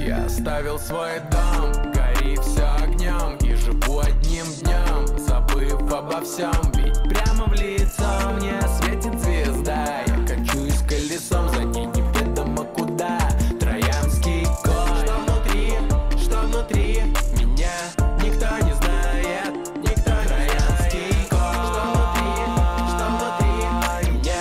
Я оставил свой дом, гори все огнем, и живу одним днем, забыв обо всем, ведь прямо в лицо мне светит звезда. Я качусь колесом, за ней неведомо куда. Троянский конь. Что внутри, что внутри меня, никто не знает, никто не Троянский конь. Что внутри, что внутри меня,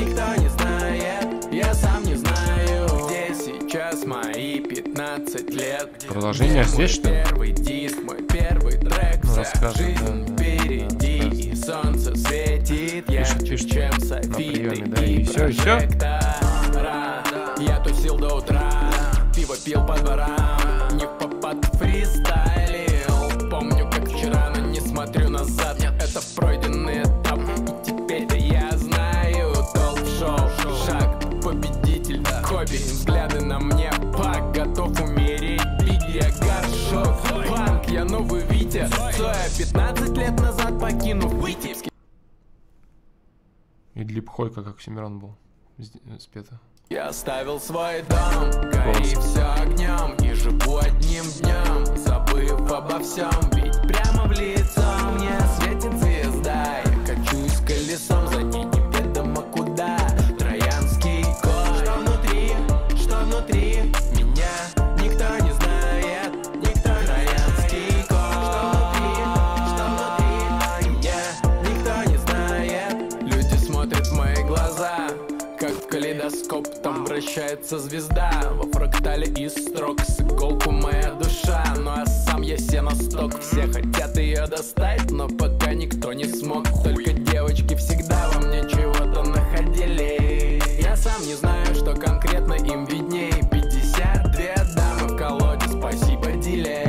никто не знает, я сам не знаю. Где сейчас мои пятнадцать лет? Продолжение здесь, что ли? Первый диск, мой первый трек, вся жизнь впереди, и солнце светит ярче, чем софиты и прожектора. Я тусил до утра, пиво пил по дворам, не попад фристайлил. Помню, как вчера, но не смотрю назад, это пройденный этап, и теперь-то я знаю. Толк-шоу, шаг, победитель, хобби, взгляды на мне, пак, готов умереть, бить, я горшок, панк, я новый Витя, Цоя, пятнадцать лет назад покинув Витебский. И Длипхойка, как Семирон был, спета. Я оставил свой дом, гори все огнем, и живу одним днем, забыв обо всем, ведь прямо в лицо мне светит звезда. Я качусь колесом, за ней неведомо куда. Троянский конь. Что внутри, что внутри меня, никто не знает, никто. Троянский конь. Что внутри, что внутри меня, никто не знает. Люди смотрят в мои глаза, как в калейдоскоп, там вращается звезда. Во фрактале из строк с иголку моя душа. Ну а сам я сеносток, все хотят ее достать, но пока никто не смог. Только девочки всегда во мне чего-то находили. Я сам не знаю, что конкретно им видней. пятьдесят две дамы в колоде, спасибо диле.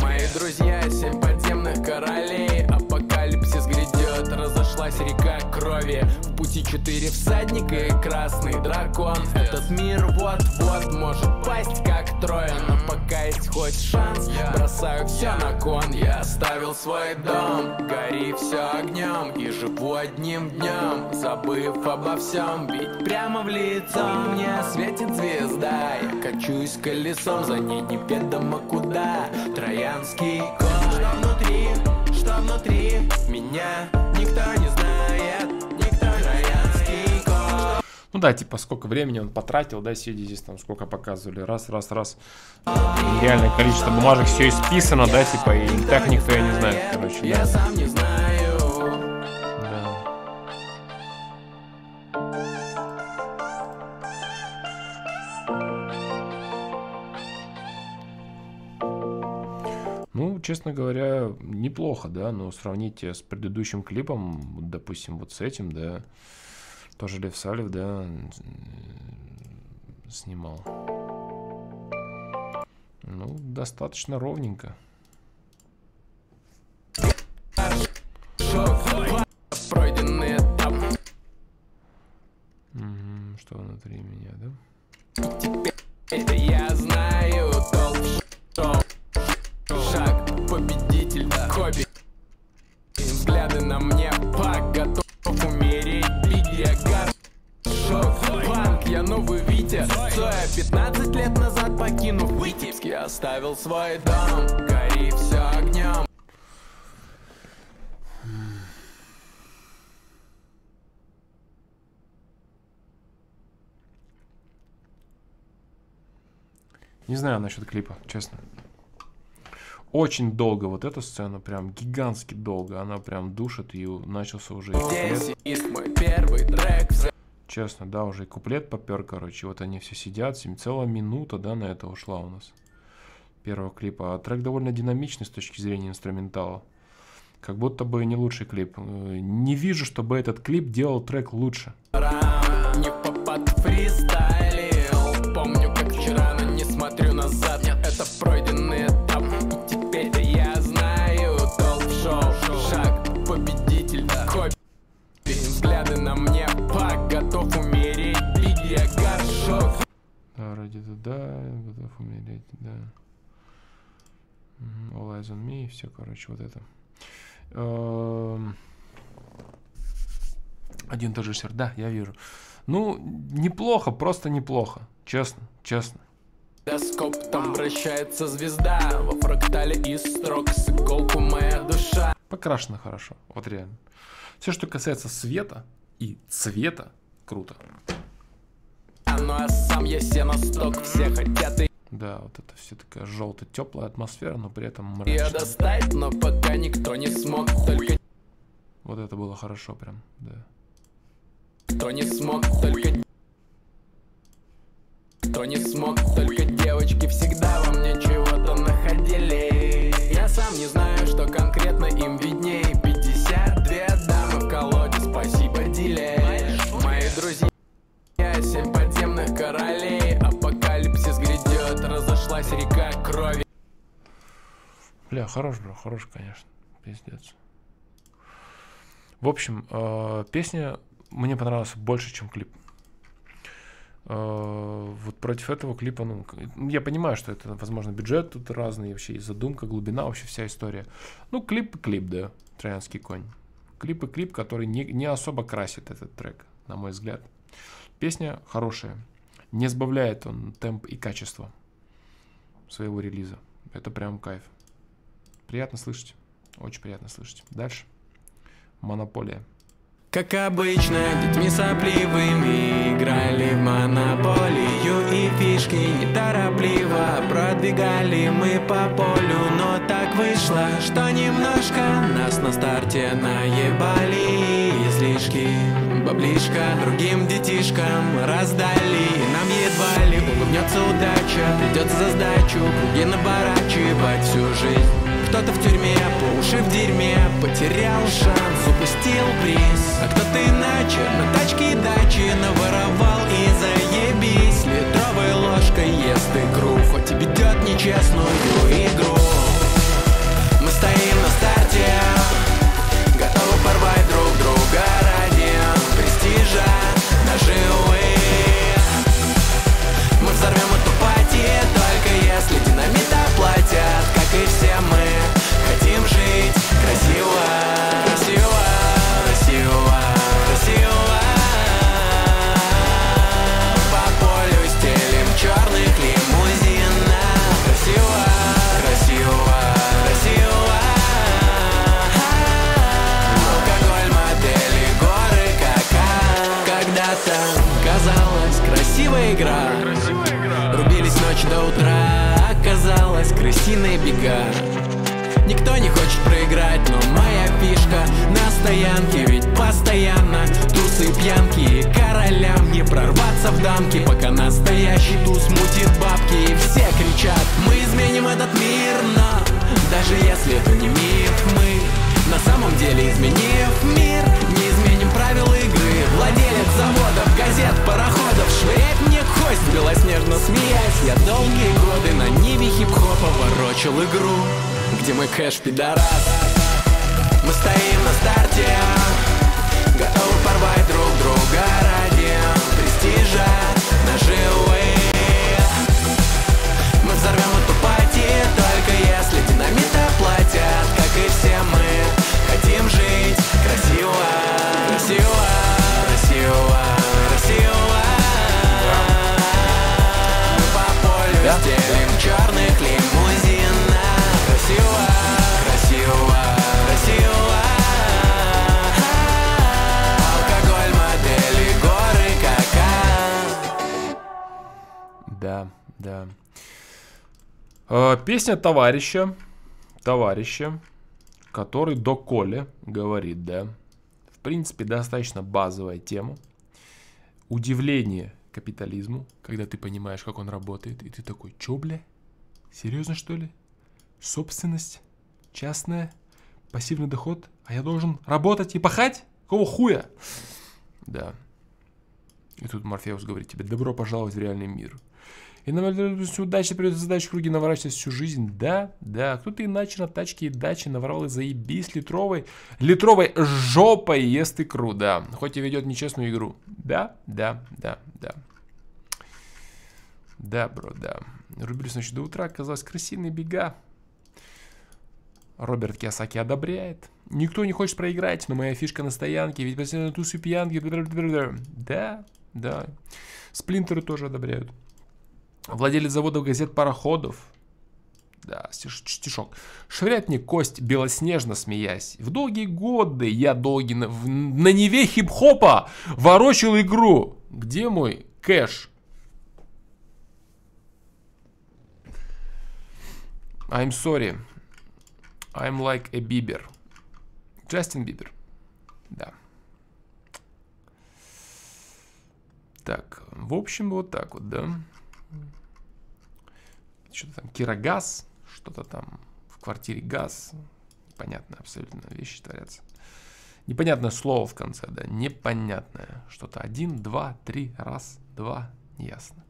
Мои друзья, семь подземных королей. Апокалипсис грядет, разошлась река крови. Пути четыре всадника и красный дракон. Этот мир вот-вот может пасть как Троя, но пока есть хоть шанс, бросаю все на кон. Я оставил свой дом, гори все огнем, и живу одним днем, забыв обо всем, ведь прямо в лицо мне светит звезда. Я качусь колесом, за ней неведомо куда. Троянский конь. Что внутри, что внутри меня, никто не знает. Ну да, типа, сколько времени он потратил, да, сидя здесь, там, сколько показывали, раз, раз, раз. Реальное количество бумажек, все исписано, да, типа, и так никто я не знает, короче, да. Я сам не знаю. Да. Ну, честно говоря, неплохо, да, но сравнить с предыдущим клипом, допустим, вот с этим, да. Тоже Лев Салев, да, снимал. Ну, достаточно ровненько. Пройденный этап. Угу, что внутри меня, да? Это я знаю, шаг, победитель, хобби. Взгляды на мне, пак, готов умереть. Банк, я новый Витя, Цоя, пятнадцать лет назад покинув Витебск, я оставил свой дом, гори все огнем. Не знаю насчет клипа, честно. Очень долго вот эта сцена, прям гигантски долго, она прям душит, и начался уже. Здесь мой первый трек. Честно, да, уже и куплет попер, короче, вот они все сидят, целая минута, да, на это ушла у нас первого клипа. А трек довольно динамичный с точки зрения инструментала, как будто бы не лучший клип. Не вижу, чтобы этот клип делал трек лучше. Не попад фристайлил, помню, как вчера, но не смотрю назад, это пройденный этап, и теперь-то я знаю. Толк-шоу, шаг, победитель, хобби, взгляды на мне, пак, готов умереть, бить, я горшок. Да, ради туда, готов умереть, да. All eyes on me, и все, короче, вот это. Один тоже режиссер, да, я вижу. Ну, неплохо, просто неплохо. Честно, честно. Скоп, там вращается звезда, во фрактале из строк с иголку моя душа. Покрашено хорошо, вот реально. Все, что касается света и цвета, круто. Ну а сам я сеносток, все хотят и... Да, вот это все такая желтая, теплая атмосфера, но при этом мрачная. Я достать, но пока никто не смог, только... Вот это было хорошо прям, да. Кто не смог, только... Кто не смог, только девочки всегда во мне чего-то находили. Я сам не знаю, что конкретно им видней. пятьдесят две дамы в колоде, спасибо дилей. Мои друзья, семь подземных королей. Апокалипсис грядет, разошлась река крови. Бля, хорош, бро, хорош, конечно, пиздец. В общем, э, песня мне понравилась больше, чем клип. Вот против этого клипа, ну, я понимаю, что это, возможно, бюджет тут разный, вообще и задумка, глубина, вообще вся история. Ну, клип и клип, да, «Троянский конь». Клип и клип, который не, не особо красит этот трек, на мой взгляд. Песня хорошая, не сбавляет он темп и качество своего релиза. Это прям кайф. Приятно слышать, очень приятно слышать. Дальше «Монополия». Как обычно, детьми сопливыми играли в монополию, и фишки неторопливо продвигали мы по полю. Но так вышло, что немножко нас на старте наебали. Излишки баблишка другим детишкам раздали. Нам едва ли улыбнется удача, придется за сдачу круги наворачивать всю жизнь. Кто-то в тюрьме, по уши в дерьме, потерял шанс, упустил приз. А кто-то иначе на тачке и даче наворовал и заебись. Литровой ложкой ест игру, хоть и ведет нечестную игру. Мы стоим на старте, готовы порвать друг друга ради престижа. Даже увы, мы взорвем эту пати, только если динамит оплатят, как и все мы. Игра. Рубились ночь до утра, оказалась крысиная бега. Никто не хочет проиграть, но моя фишка на стоянке, ведь постоянно тусы пьянки. Королям не прорваться в дамки, пока настоящий туз мутит бабки. И все кричат, мы изменим этот мир, но даже если это не миф, мы на самом деле изменив мир, не изменим правила игры. Владелец заводов, газет, пароходов, швырять мне кость, белоснежно смеясь. Я долгие годы на ниве хип-хопа ворочил игру, где мой кэш пидорас. Мы стоим на старте, готовы порвать друг друга ради престижа. Наши увы, мы взорвем эту пати, только если динамит оплатят, как и все мы. Хотим жить красиво, красиво. Да, да. Э, песня товарища, товарища, который до Коли говорит, да. В принципе, достаточно базовая тема. Удивление капитализму, когда ты понимаешь, как он работает, и ты такой, чё, бля? Серьезно, что ли? Собственность? Частная? Пассивный доход? А я должен работать и пахать? Какого хуя? Да. И тут Морфеус говорит тебе, добро пожаловать в реальный мир. И нам удача придется задачи круги наворачивать всю жизнь. Да, да, кто-то иначе на тачке и даче наворовал и заебись литровой, литровой жопой ест икру, да. Хоть и ведет нечестную игру. Да, да, да, да. Да, бро, да. Рубились ночью до утра, оказалась крысиная бега. Роберт Кийосаки одобряет. Никто не хочет проиграть, но моя фишка на стоянке, ведь постоянно тусы пьянки. Да, да. Сплинтеры тоже одобряют. Владелец заводов газет пароходов. Да, стишок. Швыряет мне кость, белоснежно смеясь. В долгие годы я долги на, в, на неве хип-хопа ворочил игру. Где мой кэш? I'm sorry. I'm like a Bieber. Джастин Бибер. Да. Так, в общем, вот так вот, да. Что-то там Кирогаз, что-то там в квартире газ. Непонятно абсолютно вещи творятся. Непонятное слово в конце, да. Непонятное. Что-то один, два, три, раз, два. Неясно.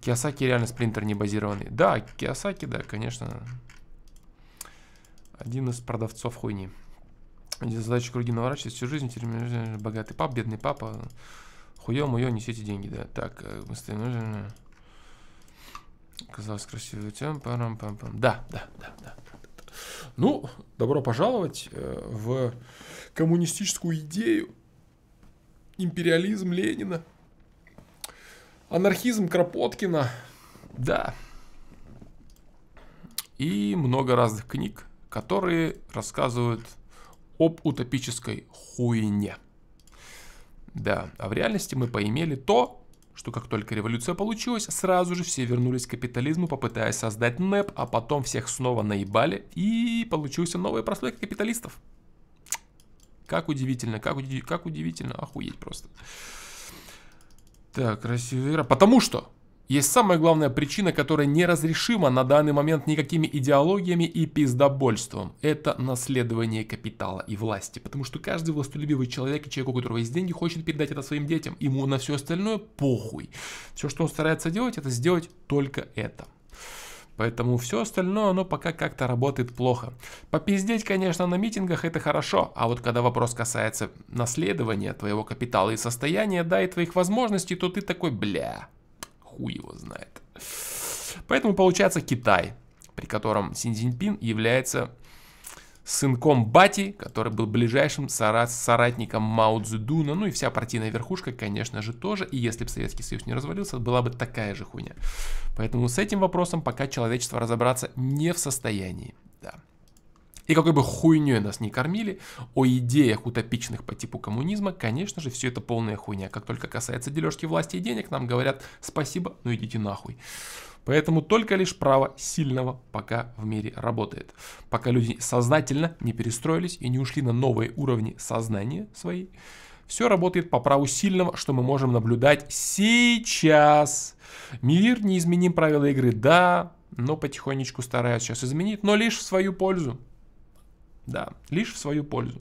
Кийосаки реально сплинтер не базированный. Да, Кийосаки, да, конечно. Один из продавцов хуйни. Задача круги наворачивать всю жизнь. Богатый пап, бедный папа. Хуё-муё, несите деньги, да. Так, мы стоим. Казалось, красивый тем. Парам-пам-пам. Да, да, да, да. Ну, добро пожаловать в коммунистическую идею. Империализм Ленина. Анархизм Кропоткина. Да. И много разных книг, которые рассказывают об утопической хуйне. Да, а в реальности мы поимели то, что как только революция получилась, сразу же все вернулись к капитализму, попытаясь создать НЭП, а потом всех снова наебали, и получился новый прослойка капиталистов. Как удивительно, как, уди- как удивительно, охуеть просто. Так, красивая игра. Потому что есть самая главная причина, которая неразрешима на данный момент никакими идеологиями и пиздобольством. Это наследование капитала и власти. Потому что каждый властолюбивый человек и человек, у которого есть деньги, хочет передать это своим детям. Ему на все остальное похуй. Все, что он старается делать, это сделать только это. Поэтому все остальное, оно пока как-то работает плохо. Попиздеть, конечно, на митингах это хорошо. А вот когда вопрос касается наследования твоего капитала и состояния, да, и твоих возможностей, то ты такой, бля... Хуй его знает. Поэтому получается Китай, при котором Си Цзиньпин является сынком бати, который был ближайшим соратником Мао Цзэдуна. Ну и вся партийная верхушка, конечно же, тоже. И если бы Советский Союз не развалился, была бы такая же хуйня. Поэтому с этим вопросом пока человечество разобраться не в состоянии. Да. И какой бы хуйней нас ни кормили, о идеях утопичных по типу коммунизма, конечно же, все это полная хуйня. Как только касается дележки власти и денег, нам говорят спасибо, но идите нахуй. Поэтому только лишь право сильного пока в мире работает. Пока люди сознательно не перестроились и не ушли на новые уровни сознания свои, все работает по праву сильного, что мы можем наблюдать сейчас. Мир не изменим правила игры, да, но потихонечку стараюсь сейчас изменить, но лишь в свою пользу. Да, лишь в свою пользу.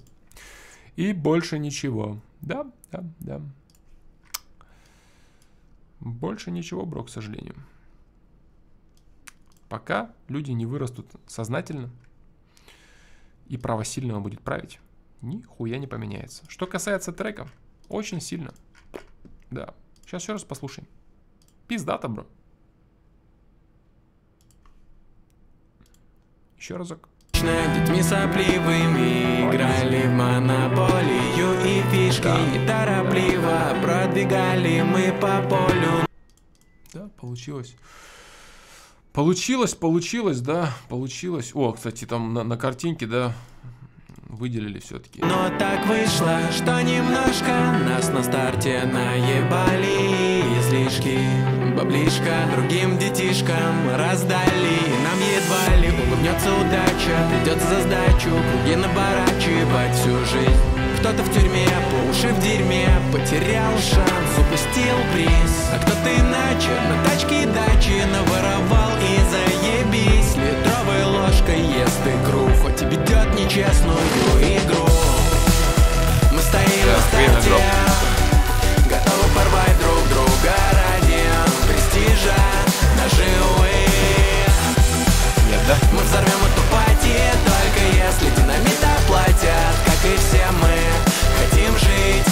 И больше ничего. Да, да, да. Больше ничего, бро, к сожалению. Пока люди не вырастут сознательно, и право сильного будет править, нихуя не поменяется. Что касается треков, очень сильно. Да, сейчас еще раз послушаем. Пиздата, бро. Еще разок. Детьми сопливыми играли в монополию и фишки да, неторопливо да, продвигали мы по полю. Да, получилось. Получилось, получилось, да, получилось. О, кстати, там на, на картинке, да, выделили все-таки. Но так вышло, что немножко нас на старте наебали излишки. Баблишка другим детишкам раздали. Нам едва ли улыбнется удача. Придется за сдачу круги наворачивать всю жизнь. Кто-то в тюрьме, по уши в дерьме, потерял шанс, упустил приз. А кто-то иначе на тачке и даче наворовал и заебись. Литровой ложкой ест игру, хоть и ведет нечестную игру. Мы стоим на старте, готовы порвать друг друга ради престижа. Наши увы. Нет, да? Мы взорвем эту пати, только если динамит оплатят, как и все мы хотим жить.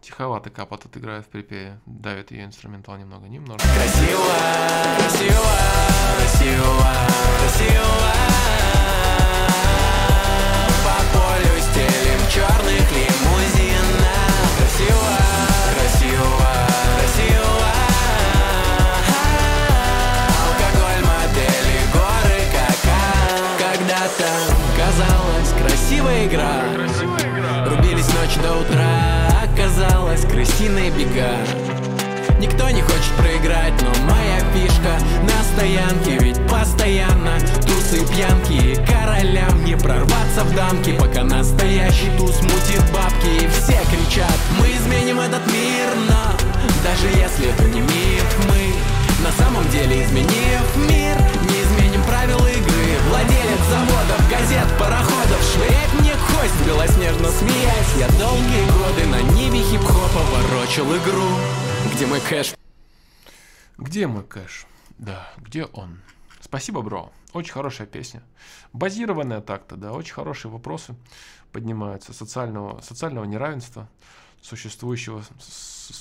Тиховато Капот отыграет в припеве, давит ее инструментал немного, немножко. Красиво, красиво, красиво, красиво. красивая игра. Рубились ночь до утра, оказалась крысиная бега. Никто не хочет проиграть, но моя фишка на стоянке, ведь постоянно тусы пьянки, королям не прорваться в дамки, пока настоящий туз мутит бабки. И все кричат: мы изменим этот мир, но даже если это не мир, мы на самом деле, изменив мир, не изменим правила игры. Владелец заводов, газет, пароходов, швырять мне кость белоснежно смеясь. Я долгие годы на ниве хип-хопа ворочил игру. Где мой кэш? Где мой кэш? Да, где он? Спасибо, бро. Очень хорошая песня. Базированная так-то, да. Очень хорошие вопросы поднимаются. Социального, социального неравенства, существующего с,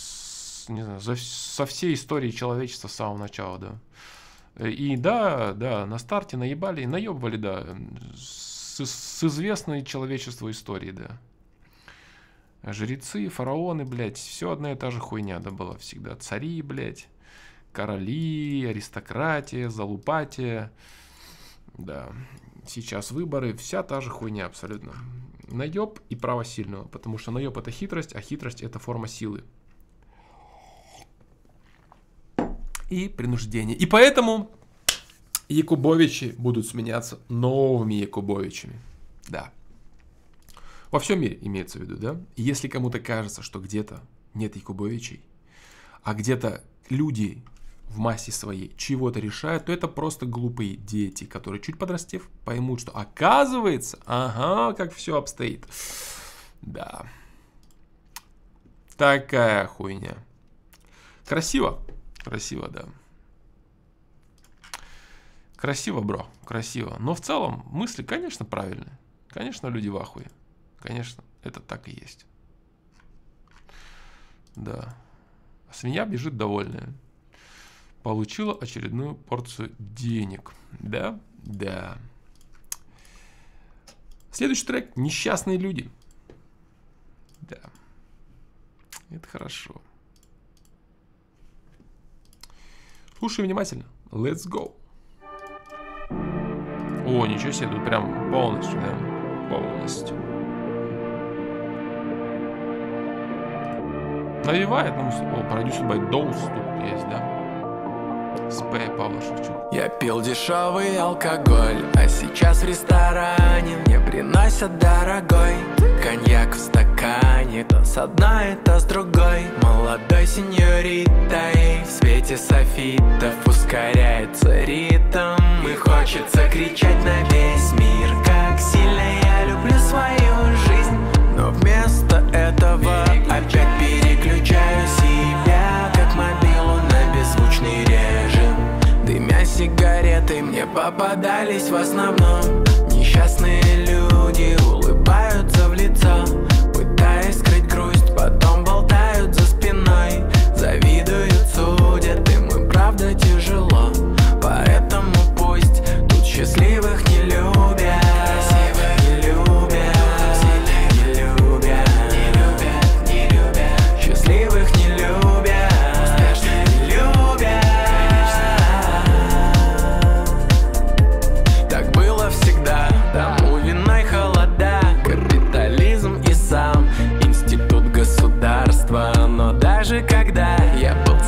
с, не знаю, за, со всей истории человечества с самого начала, да. И да, да, на старте наебали, наебывали, да, с, с известной человечеству истории, да. Жрецы, фараоны, блядь, все одна и та же хуйня, да, была всегда. Цари, блядь, короли, аристократия, залупатия, да. Сейчас выборы, вся та же хуйня абсолютно. Наеб и право сильного, потому что наеб — это хитрость, а хитрость — это форма силы. И принуждение. И поэтому Якубовичи будут сменяться новыми Якубовичами, да. Во всем мире имеется в виду, да? И если кому-то кажется, что где-то нет Якубовичей, а где-то люди в массе своей чего-то решают, то это просто глупые дети, которые, чуть подрастев, поймут, что оказывается, ага, как все обстоит. Да. Такая хуйня. Красиво. Красиво, да. Красиво, бро. Красиво. Но в целом мысли, конечно, правильные. Конечно, люди в ахуе. Конечно, это так и есть. Да. Свинья бежит довольная. Получила очередную порцию денег. Да? Да. Следующий трек — «Несчастные люди». Да. Это хорошо. Слушай внимательно. Let's go. О, ничего себе, тут прям полностью, да? Полностью. Навевает нам продюсер Бай Доус, тут есть, да? ЛСП, Павел Шевчук. Я пил дешевый алкоголь, а сейчас в ресторане мне приносят дорогой коньяк в стакане, то с одной, то с другой. Молодой сеньоритой в свете софитов ускоряется ритм, и хочется кричать на весь мир, как сильно я люблю свою жизнь. Но вместо этого опять переключаю себя, как мобилу, на беззвучный режим. Дымя сигареты, мне попадались в основном несчастные люди, улыбаются в лицо, пытаясь скрыть грусть, потом болтают за спиной, завидуют, судят, им и правда тяжело. Поэтому пусть тут счастливых не любят.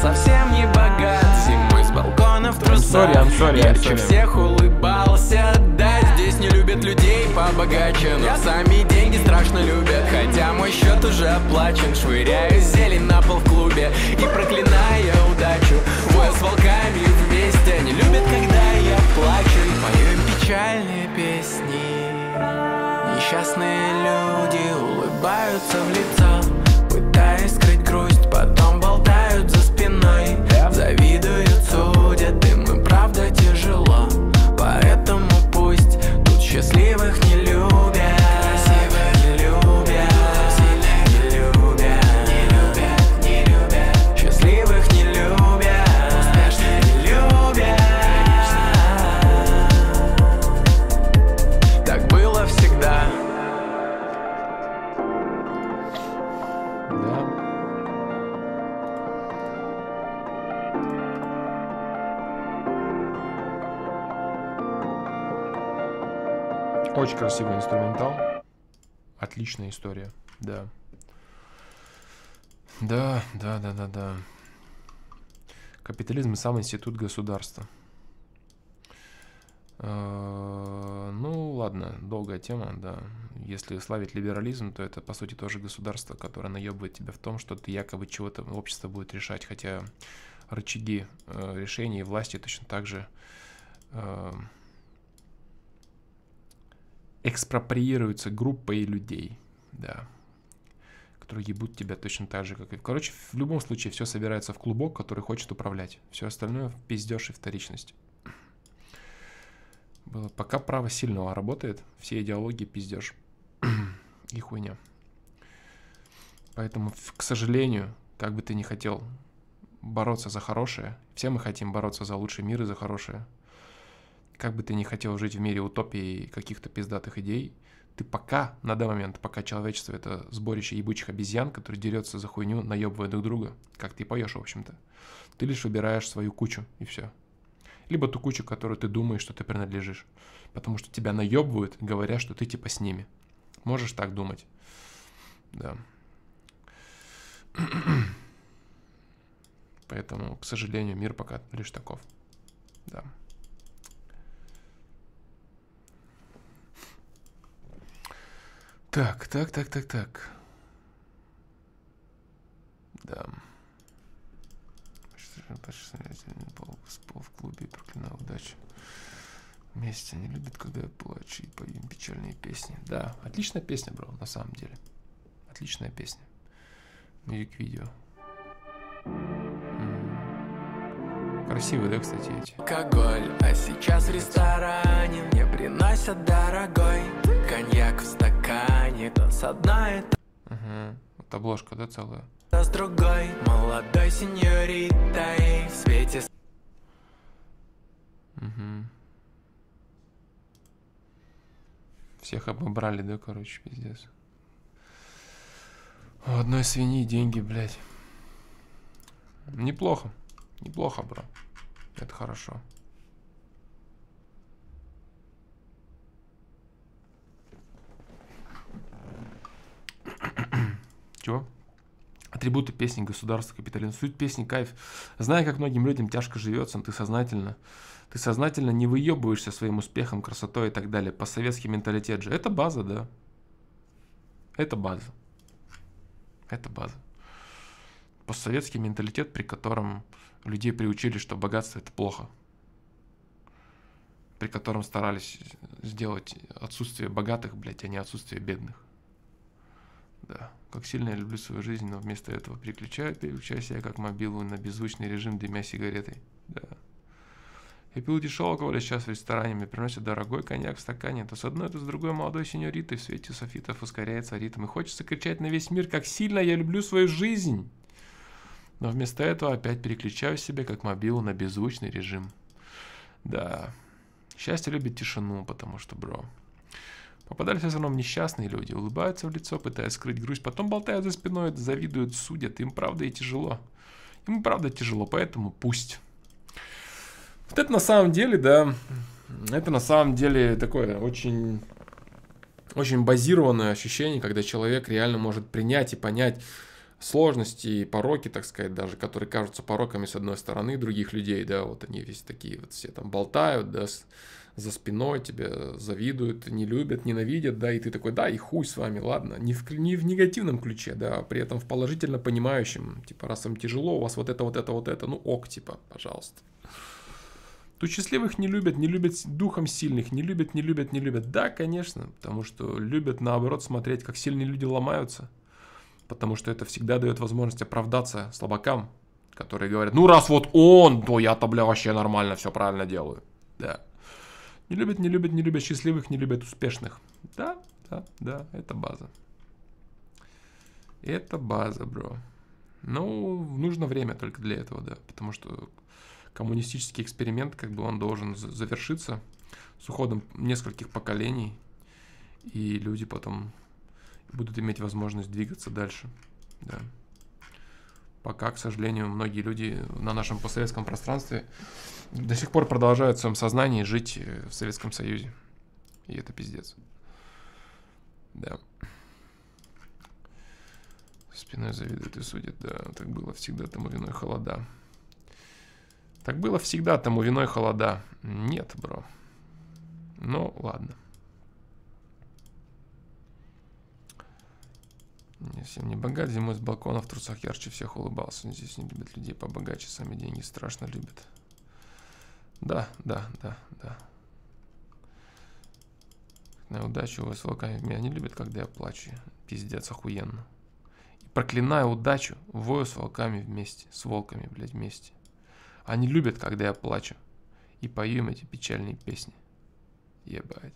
Совсем не богат, зимой с балконов трусов, ярче всех улыбался, да. Здесь не любят людей побогаче, но сами деньги страшно любят. Хотя мой счет уже оплачен, швыряю зелень на пол в клубе и проклиная удачу, вою с волками вместе. Они любят, когда я плачу, мою печальные песни. Несчастные люди улыбаются в лицо, пытаясь скрыть грусть, потом болтают за спиной, завидуют, судят, им и правда тяжело. Поэтому пусть тут счастливых не любят. Очень красивый инструментал. отличная история. Да. Да, да, да, да, да. Капитализм и сам институт государства. Ну, ладно, долгая тема, да. Если славить либерализм, то это, по сути, тоже государство, которое наебывает тебя в том, что ты якобы чего-то общество будет решать, хотя рычаги э, решений и власти точно так же э, экспроприируются группой людей, да, которые ебут тебя точно так же, как и... Короче, в любом случае все собирается в клубок, который хочет управлять. Все остальное в пиздеж и вторичность. Было. Пока право сильного работает, все идеологии пиздеж и хуйня. Поэтому, к сожалению, как бы ты ни хотел бороться за хорошее, все мы хотим бороться за лучший мир и за хорошее. Как бы ты ни хотел жить в мире утопии и каких-то пиздатых идей, ты пока, на данный момент, пока человечество — это сборище ебучих обезьян, которые дерется за хуйню, наебывая друг друга, как ты поешь, в общем-то, ты лишь выбираешь свою кучу, и все. Либо ту кучу, которую ты думаешь, что ты принадлежишь. Потому что тебя наебывают, говоря, что ты типа с ними. Можешь так думать. Да. Поэтому, к сожалению, мир пока лишь таков. Да. Так, так, так, так, так. Да. Пол в клубе и проклинал удачу. Вместе они любят, когда я плачу и поем печальные песни. Да, отличная песня, бро, на самом деле. Отличная песня. Мюзик-видео. Красивые, да, кстати, эти. Алкоголь, а сейчас в ресторане мне приносят дорогой коньяк в стакане, то с одной... Угу, вот обложка, да, целая? С другой молодой сеньоритой в свете. Угу. Всех обобрали, да, короче, пиздец. У одной свиньи деньги, блядь. Неплохо. Неплохо, бро. Это хорошо. Чего? Атрибуты песни государства, капитализм. Суть песни кайф. Зная, как многим людям тяжко живется, но ты сознательно, ты сознательно не выебываешься своим успехом, красотой и так далее. По-советски менталитет же. Это база, да. Это база. Это база. Постсоветский менталитет, при котором людей приучили, что богатство — это плохо. При котором старались сделать отсутствие богатых, блядь, а не отсутствие бедных. Да. Как сильно я люблю свою жизнь, но вместо этого переключаю, переключаю себя как мобилу на беззвучный режим, дымя сигаретой. Да. Я пил дешевый алкоголь сейчас в ресторане, мне приносят дорогой коньяк в стакане. То с одной, то с другой молодой сеньоритой в свете софитов ускоряется ритм. И хочется кричать на весь мир, как сильно я люблю свою жизнь. Но вместо этого опять переключаю себя как мобилу на беззвучный режим. Да. Счастье любит тишину, потому что, бро... Попадались в основном несчастные люди, улыбаются в лицо, пытаясь скрыть грусть, потом болтают за спиной, завидуют, судят. Им правда и тяжело. Им правда тяжело, поэтому пусть. Вот это на самом деле, да, это на самом деле такое очень, очень базированное ощущение, когда человек реально может принять и понять сложности и пороки, так сказать, даже, которые кажутся пороками с одной стороны других людей, да, вот они весь такие вот все там болтают, да, за спиной тебя завидуют, не любят, ненавидят, да, и ты такой, да, и хуй с вами, ладно, не в, не в негативном ключе, да, а при этом в положительно понимающем, типа, раз вам тяжело, у вас вот это, вот это, вот это, ну ок, типа, пожалуйста. Тут счастливых не любят, не любят духом сильных, не любят, не любят, не любят, да, конечно, потому что любят, наоборот, смотреть, как сильные люди ломаются, потому что это всегда дает возможность оправдаться слабакам, которые говорят, ну раз вот он, то я-то, бля, вообще нормально все правильно делаю, да. Не любят, не любят, не любят счастливых, не любят успешных. Да, да, да, это база. Это база, бро. Ну, нужно время только для этого, да. Потому что коммунистический эксперимент, как бы он должен завершиться с уходом нескольких поколений. И люди потом будут иметь возможность двигаться дальше. Да. Пока, к сожалению, многие люди на нашем постсоветском пространстве до сих пор продолжают в своем сознании жить в Советском Союзе. И это пиздец. Да. Спиной завидует и судит, да, так было всегда, тому виной холода. Так было всегда, тому виной холода. Нет, бро. Ну, ладно. Я всем не богат, зимой с балкона в трусах ярче всех улыбался. Здесь не любят людей побогаче, сами деньги страшно любят. Да, да, да, да. На удачу вы с волками меня не любят, когда я плачу. Пиздец, охуенно. И проклиная удачу, вою с волками вместе. С волками, блядь, вместе. Они любят, когда я плачу. И пою им эти печальные песни. Ебать.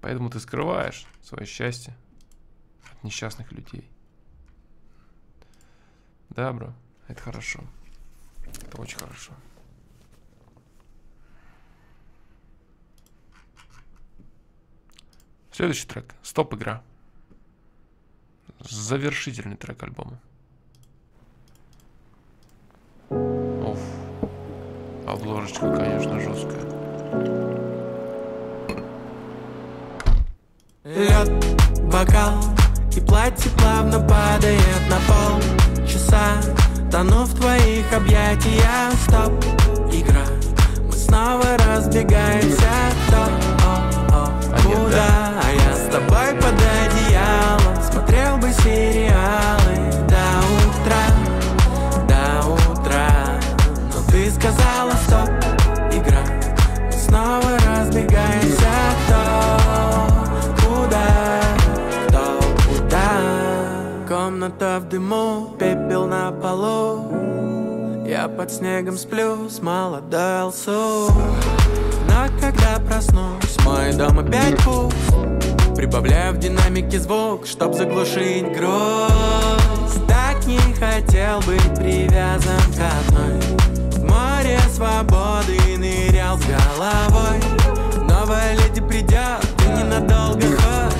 Поэтому ты скрываешь свое счастье от несчастных людей. Да, бро, это хорошо. Это очень хорошо. Следующий трек. Стоп игра. Завершительный трек альбома. Оф. Обложечка, конечно, жесткая. Лед, бокал, и платье плавно падает на пол. Часа тону в твоих объятиях. Стоп, игра, мы снова разбегаемся. То, куда, а я с тобой под одеялом. Смотрел бы сериалы до утра, до утра. Но ты сказала стоп, игра, мы снова разбегаемся. То, комната в дыму, пепел на полу. Я под снегом сплю с молодой Алсу. Но когда проснусь, мой дом опять пуст. Прибавляю в динамике звук, чтоб заглушить гроз. Так не хотел быть привязан к одной. В море свободы нырял с головой. Новая леди придет и ненадолго ход.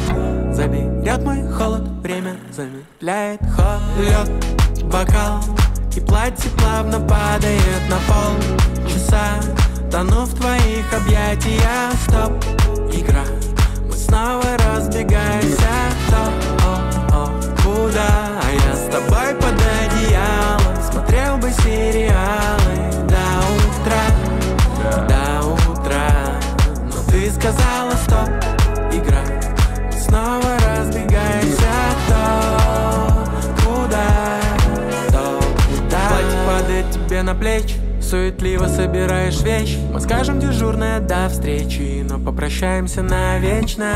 Заберет мой холод, время замедляет ход. Лед, бокал, и платье плавно падает на пол. Часа тону в твоих объятиях. Стоп, игра, мы снова разбегаемся. То, куда, а я с тобой под одеялом. Смотрел бы сериалы до утра, до утра. Но ты сказала стоп, игра, мы снова разбегаемся. То, куда, то, куда. Платье падает тебе на плечи, суетливо собираешь вещи. Мы скажем дежурное до встречи, но попрощаемся навечно.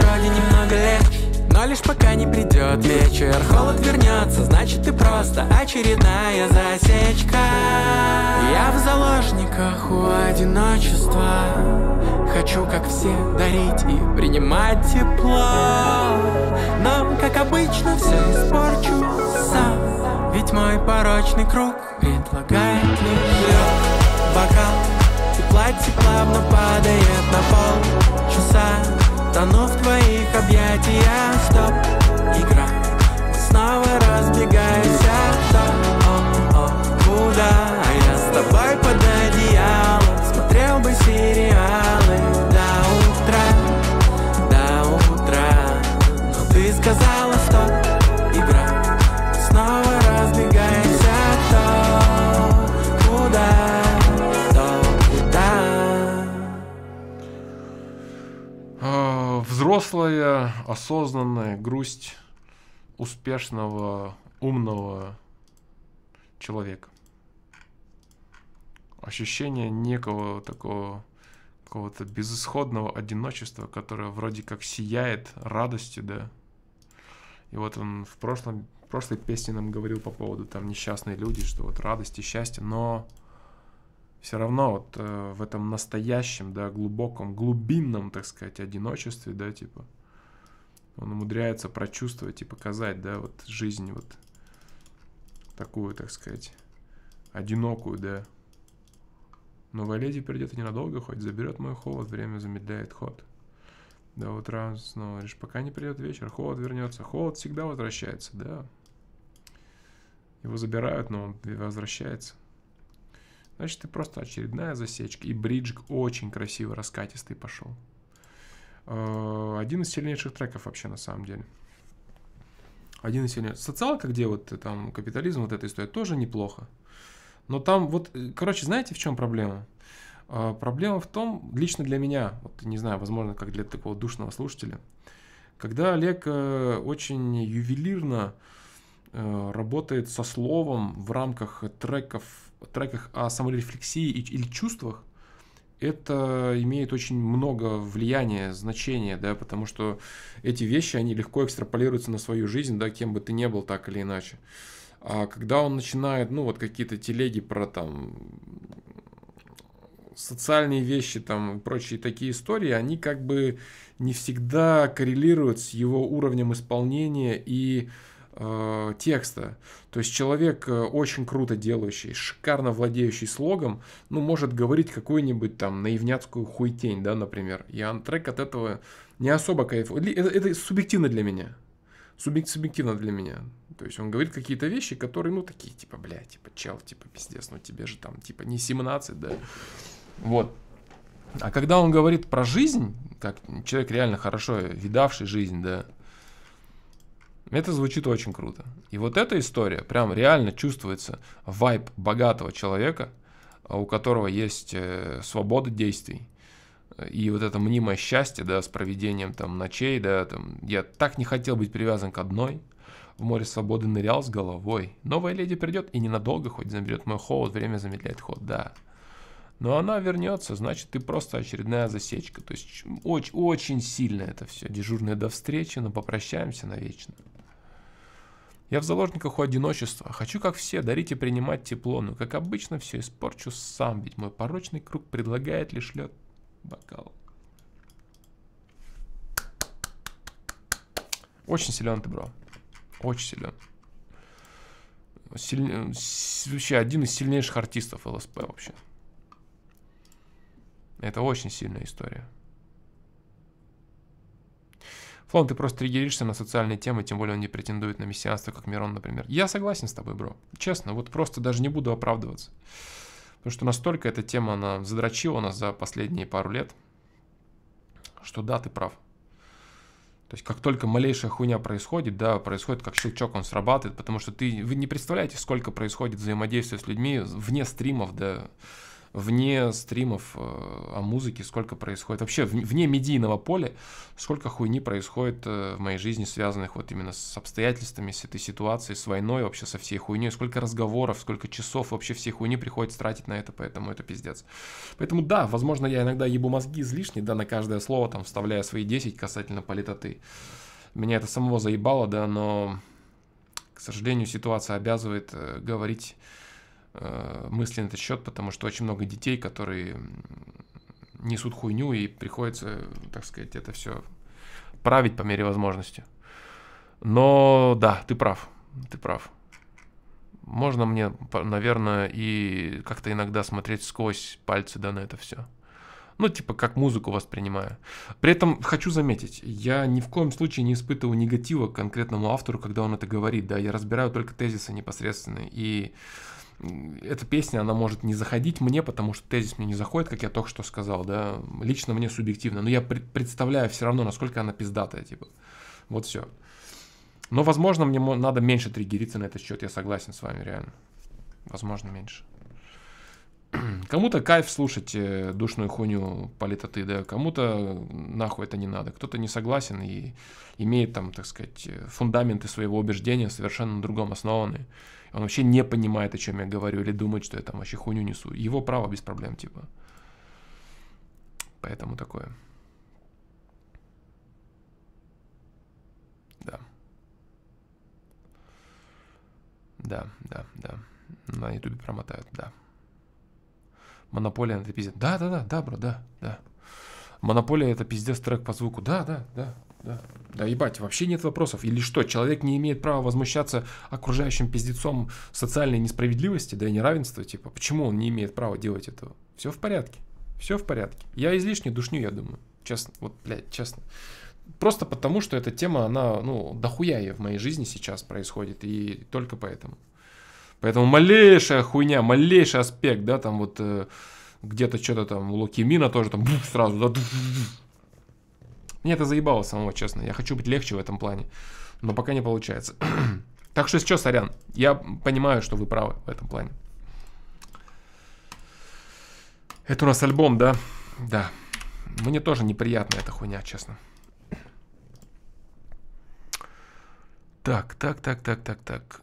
Вроде немного легче, но лишь пока не придет вечер. Холод вернется, значит ты просто очередная засечка. Я в заложниках у одиночества. Хочу, как все, дарить и принимать тепло. Но, как обычно, все испорчу сам. Ведь мой порочный круг предлагает лишь лёд, бокал, и платье плавно падает на пол. Часа тону в твоих объятиях. Стоп, игра, мы снова разбегаемся. То, куда, а я с тобой под одеялом. Смотрел бы сериалы до утра, до утра. Но ты сказала стоп, игра, снова разбегаемся. То, куда, то, куда. Взрослая, осознанная грусть успешного, умного человека. Ощущение некого такого какого-то безысходного одиночества, которое вроде как сияет радостью, да. И вот он в, прошлом, в прошлой песне нам говорил по поводу там несчастные люди, что вот радость и счастье, но все равно вот э, в этом настоящем, да, глубоком, глубинном, так сказать, одиночестве, да, типа, он умудряется прочувствовать и показать, да, вот жизнь вот такую, так сказать, одинокую, да. Новая леди придет и ненадолго хоть заберет мой холод, время замедляет ход. До утра снова лишь пока не придет вечер, холод вернется. Холод всегда возвращается, да. Его забирают, но он возвращается. Значит, ты просто очередная засечка. И бриджик очень красиво раскатистый пошел. Один из сильнейших треков вообще, на самом деле. Один из сильнейших. Социалка, где вот там капитализм, вот эта история, тоже неплохо. Но там вот, короче, знаете, в чем проблема? Проблема в том, лично для меня, вот, не знаю, возможно, как для такого душного слушателя, когда Олег очень ювелирно работает со словом в рамках треков, треках о саморефлексии или чувствах, это имеет очень много влияния, значения, да, потому что эти вещи, они легко экстраполируются на свою жизнь, да, кем бы ты ни был, так или иначе. А когда он начинает, ну, вот какие-то телеги про там... социальные вещи там и прочие такие истории, они как бы не всегда коррелируют с его уровнем исполнения и э, текста. То есть человек, очень круто делающий, шикарно владеющий слогом, ну, может говорить какую-нибудь там наивняцкую хуйтень, да, например. И антрек от этого не особо кайфует. Это, это субъективно для меня. Субъ, субъективно для меня. То есть он говорит какие-то вещи, которые, ну, такие, типа, бля, типа, чел, типа, пиздец, ну, тебе же там, типа, не семнадцать, да. Вот. А когда он говорит про жизнь, как человек реально хорошо видавший жизнь, да, это звучит очень круто. И вот эта история, прям реально чувствуется вайб богатого человека, у которого есть свобода действий. И вот это мнимое счастье, да, с проведением там ночей, да, там, я так не хотел быть привязан к одной. В море свободы нырял с головой. Новая леди придет и ненадолго хоть заберет мой холод, время замедляет ход, да. Но она вернется, значит, ты просто очередная засечка. То есть очень, очень сильно это все. Дежурная до встречи, но попрощаемся навечно. Я в заложниках у одиночества. Хочу, как все, дарить и принимать тепло. Но, как обычно, все испорчу сам. Ведь мой порочный круг предлагает лишь лед бокал. Очень силен ты, бро. Очень силен. Силь... Вообще один из сильнейших артистов ЛСП вообще. Это очень сильная история. Флон, ты просто триггеришься на социальные темы, тем более он не претендует на мессианство, как Мирон, например. Я согласен с тобой, бро. Честно, вот просто даже не буду оправдываться. Потому что настолько эта тема, она задрочила нас за последние пару лет, что да, ты прав. То есть как только малейшая хуйня происходит, да, происходит как щелчок, он срабатывает, потому что ты, вы не представляете, сколько происходит взаимодействия с людьми вне стримов, да, вне стримов о музыке, сколько происходит, вообще вне медийного поля, сколько хуйни происходит в моей жизни, связанных вот именно с обстоятельствами, с этой ситуацией, с войной, вообще со всей хуйней, сколько разговоров, сколько часов вообще всей хуйни приходится тратить на это, поэтому это пиздец. Поэтому да, возможно, я иногда ебу мозги излишне, да, на каждое слово там вставляя свои десять касательно политоты. Меня это самого заебало, да, но, к сожалению, ситуация обязывает говорить мысли на этот счет, потому что очень много детей, которые несут хуйню, и приходится, так сказать, это все править по мере возможности. Но да, ты прав, ты прав. Можно мне, наверное, и как-то иногда смотреть сквозь пальцы, да, на это все. Ну, типа, как музыку воспринимаю. При этом хочу заметить, я ни в коем случае не испытываю негатива к конкретному автору, когда он это говорит, да, я разбираю только тезисы непосредственно, и эта песня, она может не заходить мне, потому что тезис мне не заходит, как я только что сказал, да, лично мне субъективно, но я представляю все равно, насколько она пиздатая, типа, вот все. Но, возможно, мне надо меньше триггериться на этот счет, я согласен с вами, реально, возможно, меньше. Кому-то кайф слушать душную хуйню политоты, да, кому-то нахуй это не надо, кто-то не согласен и имеет там, так сказать, фундаменты своего убеждения совершенно на другом основаны. Он вообще не понимает, о чем я говорю, или думает, что я там вообще хуйню несу. Его право без проблем, типа. Поэтому такое. Да. Да, да, да. На ютубе промотают, да. Монополия, это пиздец. Да, да, да, да, бро, да, да. Монополия, это пиздец трек по звуку. Да, да, да, да. Да, ебать, вообще нет вопросов. Или что, человек не имеет права возмущаться окружающим пиздецом социальной несправедливости, да и неравенства, типа. Почему он не имеет права делать этого? Все в порядке, все в порядке. Я излишне душню, я думаю, честно, вот, блядь, честно. Просто потому, что эта тема, она, ну, дохуя ее в моей жизни сейчас происходит, и только поэтому. Поэтому малейшая хуйня, малейший аспект, да, там вот э, где-то что-то там, Лукимина тоже там бух, сразу, да, Мне это заебало самого, честно. Я хочу быть легче в этом плане, но пока не получается. Так что, сейчас, сорян, я понимаю, что вы правы в этом плане. Это у нас альбом, да? Да. Мне тоже неприятно эта хуйня, честно. Так, так, так, так, так, так.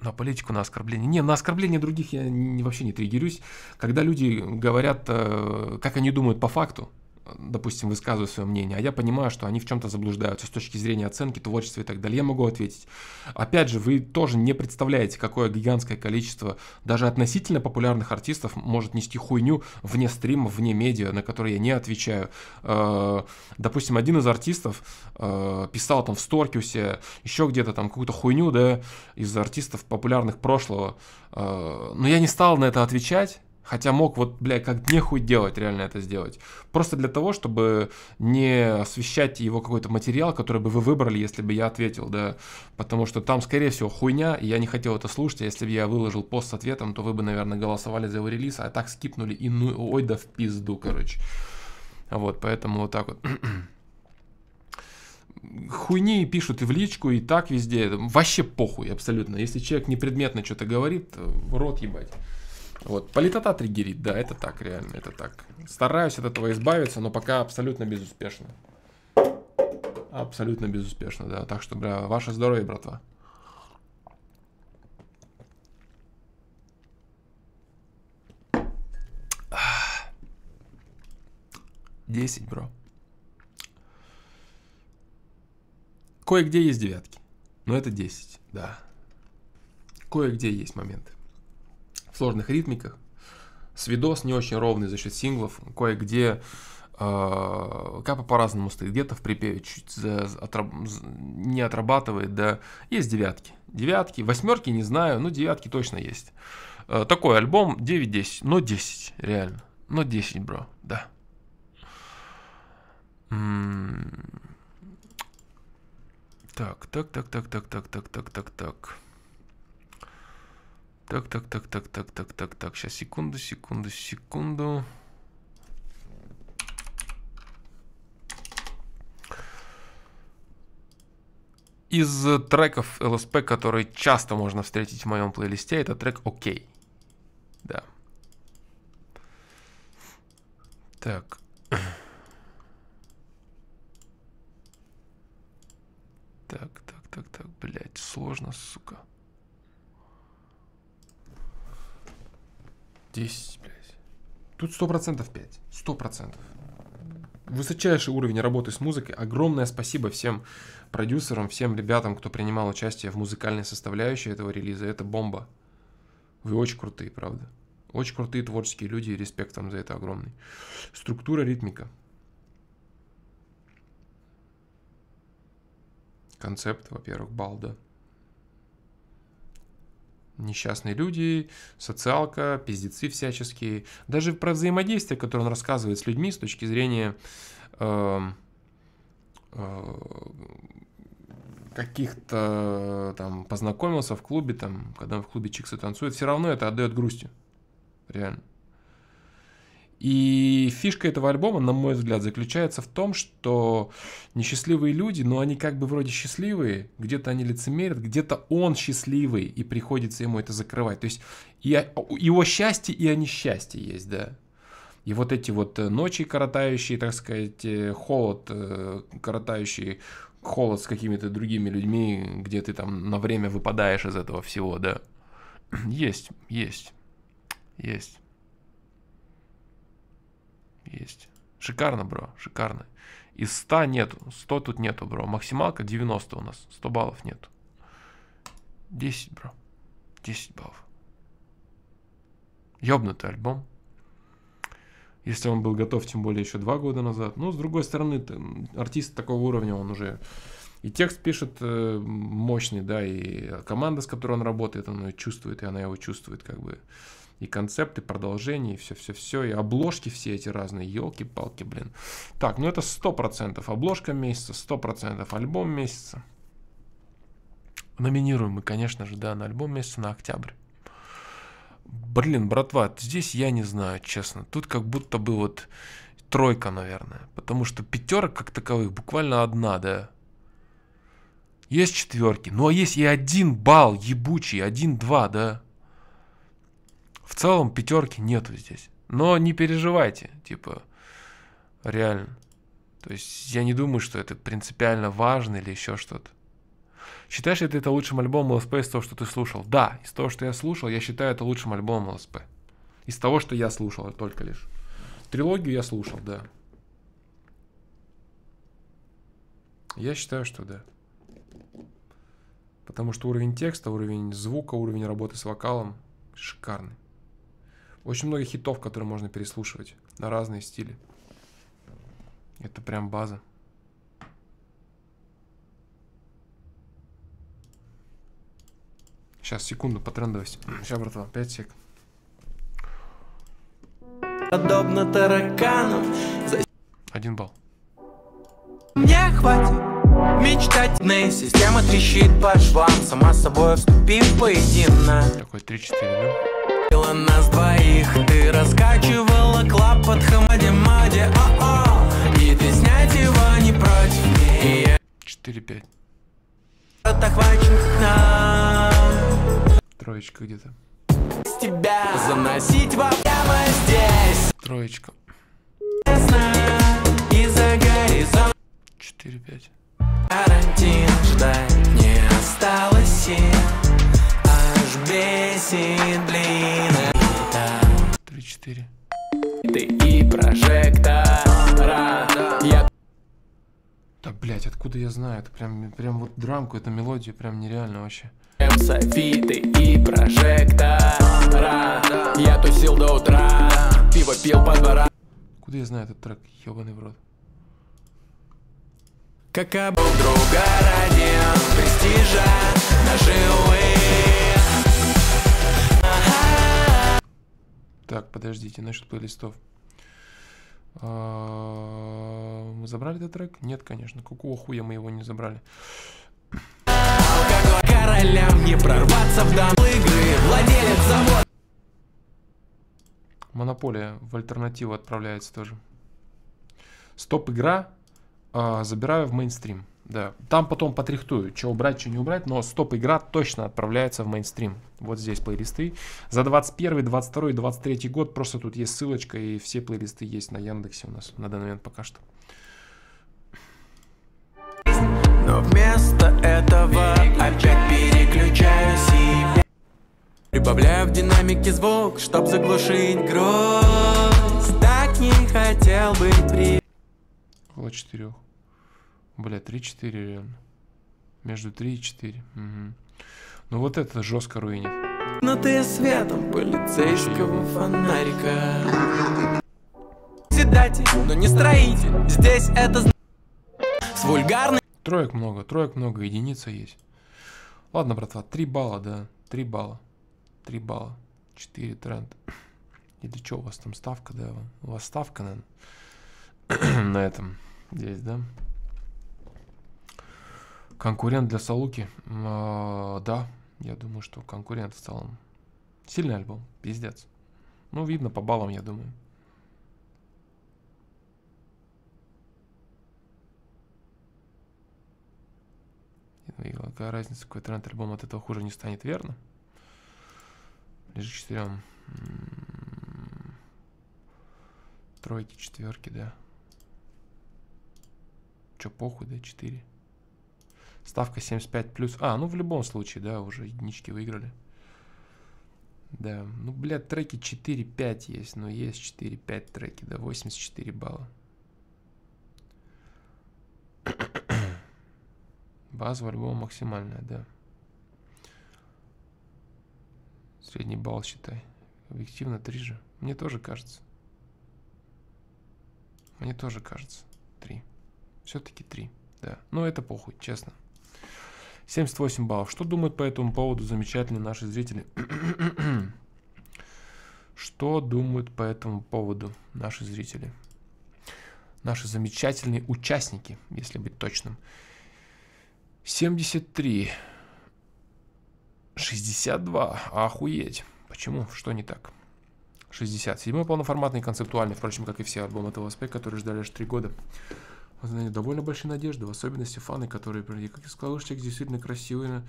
На политику, на оскорбление. Не, на оскорбление других я не, вообще не триггерюсь. Когда люди говорят, э, как они думают по факту, допустим, высказывают свое мнение, а я понимаю, что они в чем-то заблуждаются с точки зрения оценки, творчества и так далее, я могу ответить. Опять же, вы тоже не представляете, какое гигантское количество даже относительно популярных артистов может нести хуйню вне стрима, вне медиа, на которые я не отвечаю. Э, допустим, один из артистов э, писал там в сторке у себя, еще где-то там какую-то хуйню, да, из артистов популярных прошлого, э, но я не стал на это отвечать. Хотя мог, вот, бля, как нехуй делать, реально это сделать. Просто для того, чтобы не освещать его какой-то материал, который бы вы выбрали, если бы я ответил, да. Потому что там, скорее всего, хуйня, и я не хотел это слушать. А если бы я выложил пост с ответом, то вы бы, наверное, голосовали за его релиз, а так скипнули и ну, ой, да в пизду, короче. Вот, поэтому вот так вот. Хуйни пишут и в личку, и так везде. Вообще похуй абсолютно. Если человек непредметно что-то говорит, в рот ебать. Вот, политота триггерит, да, это так, реально, это так. Стараюсь от этого избавиться, но пока абсолютно безуспешно. Абсолютно безуспешно, да. Так что, бля, ваше здоровье, братва. десять, бро. Кое-где есть девятки, но это десять, да. Кое-где есть моменты. В сложных ритмиках, свидос не очень ровный за счет синглов, кое-где э, капа по-разному стоит, где-то в припеве чуть за, отраб, не отрабатывает, да, есть девятки, девятки, восьмерки не знаю, но девятки точно есть. Э, такой альбом девять-десять, но десять, реально, но десять, бро, да. М-м-м. Так, так, так, так, так, так, так, так, так, так. Так, так, так, так, так, так, так, так. Сейчас, секунду, секунду, секунду. Из треков эл эс пэ, которые часто можно встретить в моем плейлисте, это трек «Окей». Да. Так. Так, так, так, так, блядь, сложно, сука. десять, блядь. Тут сто процентов пять. сто процентов. Высочайший уровень работы с музыкой. Огромное спасибо всем продюсерам, всем ребятам, кто принимал участие в музыкальной составляющей этого релиза. Это бомба. Вы очень крутые, правда. Очень крутые творческие люди, и респект вам за это огромный. Структура, ритмика. Концепт, во-первых, балда. Несчастные люди, социалка, пиздецы всяческие. Даже про взаимодействие, которое он рассказывает с людьми с точки зрения э, э, каких-то там познакомился в клубе, там, когда в клубе чиксы танцуют, все равно это отдает грустью. Реально. И фишка этого альбома, на мой взгляд, заключается в том, что несчастливые люди, но они как бы вроде счастливые, где-то они лицемерят, где-то он счастливый, и приходится ему это закрывать. То есть и его счастье, и они счастье есть, да. И вот эти вот ночи коротающие, так сказать, холод, коротающий холод с какими-то другими людьми, где ты там на время выпадаешь из этого всего, да. Есть, есть, есть. Есть. Шикарно, бро, шикарно. Из ста нету, сто тут нету, бро. Максималка девяносто у нас, сто баллов нету. десять, бро, десять баллов. Ёбнутый альбом. Если он был готов, тем более, еще два года назад. Ну, с другой стороны, артист такого уровня, он уже и текст пишет мощный, да, и команда, с которой он работает, он ее чувствует, и она его чувствует, как бы. И концепты, продолжения, и все-все-все, и обложки все эти разные, елки-палки, блин. Так, ну это сто процентов обложка месяца, сто процентов альбом месяца. Номинируем мы, конечно же, да, на альбом месяца, на октябрь. Блин, братва, здесь я не знаю, честно. Тут как будто бы вот тройка, наверное. Потому что пятерок как таковых буквально одна, да. Есть четверки. Ну а есть и один балл ебучий, один-два, да. В целом пятерки нету здесь. Но не переживайте, типа, реально. То есть я не думаю, что это принципиально важно или еще что-то. Считаешь ли ты это лучшим альбомом ЛСП из того, что ты слушал? Да, из того, что я слушал, я считаю это лучшим альбомом ЛСП. Из того, что я слушал только лишь. Трилогию я слушал, да. Я считаю, что да. Потому что уровень текста, уровень звука, уровень работы с вокалом шикарный. Очень много хитов, которые можно переслушивать на разные стили. Это прям база. Сейчас, секунду, по трендовости. Сейчас, братва, пять сек. Подобно таракану. Один балл. Мне хватит мечтать. Система трещит по швам. Сама собой вступив поединно. Такой три-четыре, да? Нас двоих. Ты раскачивала клапот хамади-мади. И ты снять его не против. четыре-пять. Троечка где-то. С тебя заносить во прямо здесь. Троечка. Из-за горизонта. четыре-пять. Карантин, ждать не осталось сил. Аж бесит длина. три-четыре. Ты и прожектор. Я... Да, блять, откуда я знаю? Это прям, прям вот драмку, эту мелодию прям нереально вообще. Софиты и прожектора. Я тусил до утра, пиво пил по дворам. Куда я знаю этот трек, ёбаный в рот? Как об друга ради престижа наши увы. Ага. Так, подождите, насчет плейлистов. А-а-а, мы забрали этот трек? Нет, конечно, какого хуя мы его не забрали? Королям не прорваться в дом игры, владелец завода. Монополия в альтернативу отправляется тоже. Стоп игра э, забираю в мейнстрим. Да. Там потом потряхтую, что убрать, что не убрать, но стоп игра точно отправляется в мейнстрим. Вот здесь плейлисты. За двадцать первый, двадцать второй, двадцать третий год просто тут есть ссылочка, и все плейлисты есть на Яндексе у нас на данный момент пока что. Но вместо этого опять переключаюсь и... Прибавляю в динамике звук, чтоб заглушить гроз. Так не хотел быть при... Около четырех. Бля, три-четыре реально. Между три и четыре. Угу. Ну вот это жестко руинит. Но ты светом полицейского фонарика. Седатель, но не строитель. Здесь это... С вульгарной... Троек много, троек много, единица есть. Ладно, братва, три балла, да, три балла, три балла, четыре тренд. Или что, у вас там ставка, да, у вас ставка, наверное, на этом здесь, да? Конкурент для Салуки, а, да, я думаю, что конкурент в целом. Сильный альбом, пиздец. Ну, видно по баллам, я думаю. Какая разница, какой тренд альбом от этого хуже не станет, верно? Лежит четырем. Тройки, четверки, да. Че, похуй, да, четыре. Ставка семьдесят пять плюс. А, ну в любом случае, да, уже единички выиграли. Да, ну, блядь, треки четыре-пять есть, но есть четыре-пять треки, да, восемьдесят четыре балла. Базовый альбом максимальная, да. Средний балл считай. Объективно три же. Мне тоже кажется. Мне тоже кажется. три. Все-таки три, да. Но это похуй, честно. семьдесят восемь баллов. Что думают по этому поводу замечательные наши зрители? Что думают по этому поводу наши зрители? Наши замечательные участники, если быть точным. семьдесят три, шестьдесят два, охуеть, почему, что не так, шестьдесят седьмой полноформатный, концептуальный, впрочем, как и все альбомы от эл эс пе, которые ждали аж три года. Знаю, довольно большие надежды, в особенности фаны, которые пришли. Как я сказал, что действительно красивый.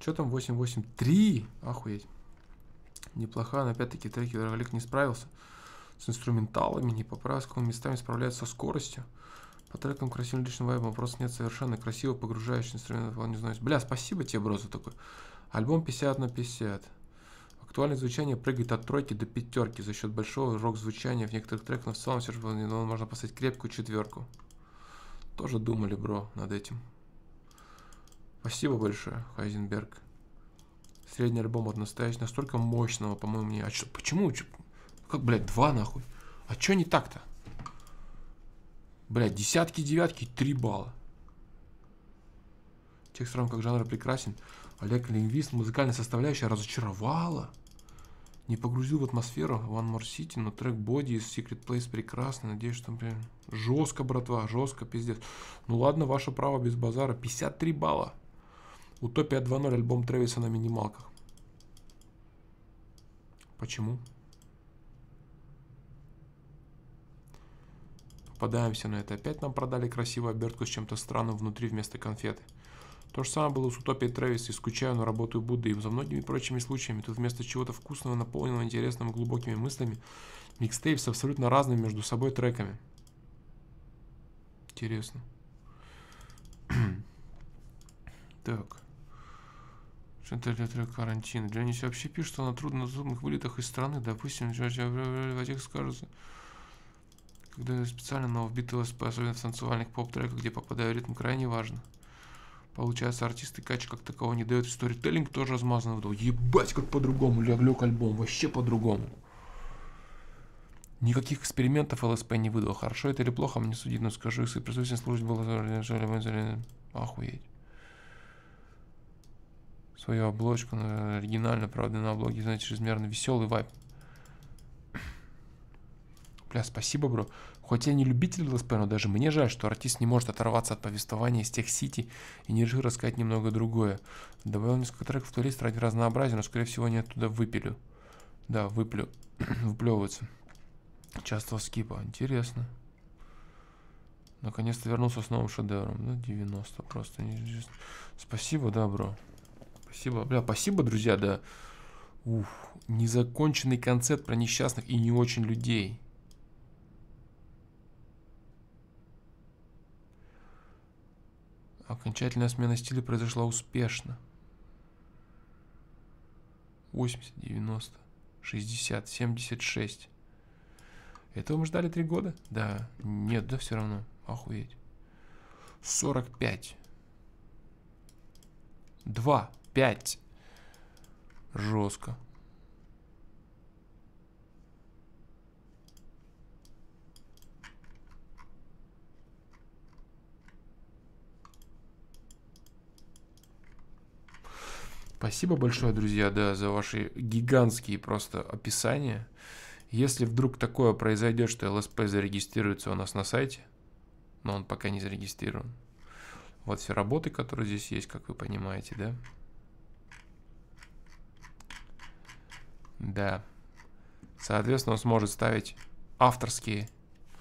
Что там, восемь восемь три? Охуеть. Неплохая, но опять-таки треки Ролик не справился. С инструменталами, не по праскам, местами справляется со скоростью. По трекам красивым личным вайбом вопросов нет, совершенно красиво погружающий инструмент. Не знаю. Бля, спасибо тебе, бро, за такой. Альбом пятьдесят на пятьдесят. Актуальное звучание прыгает от тройки до пятерки за счет большого рок-звучания в некоторых треках, но в целом все же можно поставить крепкую четверку. Тоже думали, бро, над этим. Спасибо большое, Хайзенберг. Средний альбом от настоящего, настолько мощного, по-моему, мне. А что, почему? Чё? Как, блядь, два нахуй? А что не так-то? Блядь, десятки, девятки, три балла. Текст рам как жанр прекрасен. Олег лингвист, музыкальная составляющая разочаровала. Не погрузил в атмосферу One More City, но трек Боди из Secret Place прекрасный. Надеюсь, что там, блин, жестко, братва, жестко, пиздец. Ну ладно, ваше право без базара. пятьдесят три балла. Утопия два ноль, альбом Трэвиса на минималках. Почему? Попадаемся на это. Опять нам продали красивую обертку с чем-то странным внутри вместо конфеты. То же самое было с утопией Трэвиса, скучаю, но работаю Будды, и за многими прочими случаями. Тут вместо чего-то вкусного, наполненного интересными глубокими мыслями, микстейп с абсолютно разными между собой треками. Интересно. Так. Что-то для трека «Карантин». Дженнис вообще пишет, что на труднодоступных вылетах из страны, допустим, в этих скажется... Когда специально на вбитый эл эс пэ, особенно в танцевальных поп-треках, где попадает ритм, крайне важно. Получается, артисты кача как такового не дают. Сторителлинг тоже размазан вдоль. Ебать, как по-другому лег альбом. Вообще по-другому. Никаких экспериментов эл эс пэ не выдал. Хорошо это или плохо, мне судить, но скажу, если присутствие службы было... Охуеть. Свою обложку, оригинально, правда, на облоге, знаете, чрезмерно веселый вайб. Бля, спасибо, бро. Хоть я не любитель эл эс пэ, но даже мне жаль, что артист не может оторваться от повествования из тех сити и не решил рассказать немного другое. Добавил несколько треков в плейлист ради разнообразия, но, скорее всего, не оттуда выпилю. Да, выплю. Выплевывается. Часто скипа. Интересно. Наконец-то вернулся с новым шедевром. Ну, девяносто просто. Спасибо, да, бро. Спасибо. Бля, спасибо, друзья, да. Уф. Незаконченный концерт про несчастных и не очень людей. Окончательная смена стиля произошла успешно. восемьдесят, девяносто, шестьдесят, семьдесят шесть. Этого мы ждали три года? Да. Нет, да все равно. Охуеть. сорок пять. два, пять. Жестко. Спасибо большое, друзья, да, за ваши гигантские просто описания. Если вдруг такое произойдет, что эл эс пэ зарегистрируется у нас на сайте, но он пока не зарегистрирован. Вот все работы, которые здесь есть, как вы понимаете, да? Да. Соответственно, он сможет ставить авторские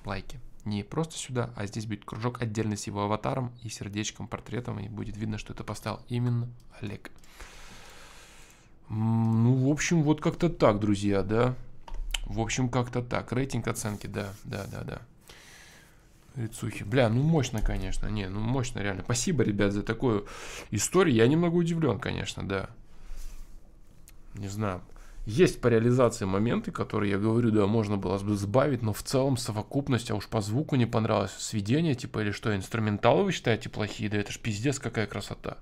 лайки. Не просто сюда, а здесь будет кружок отдельно с его аватаром и сердечком, портретом, и будет видно, что это поставил именно Олег. Ну, в общем, вот как-то так, друзья, да. В общем, как-то так. Рейтинг оценки, да, да, да, да. Рицухи. Бля, ну мощно, конечно. Не, ну мощно, реально. Спасибо, ребят, за такую историю. Я немного удивлен, конечно, да. Не знаю. Есть по реализации моменты, которые, я говорю, да, можно было бы сбавить, но в целом совокупность, а уж по звуку не понравилось. Сведение, типа, или что, инструменталы вы считаете плохие? Да это ж пиздец, какая красота.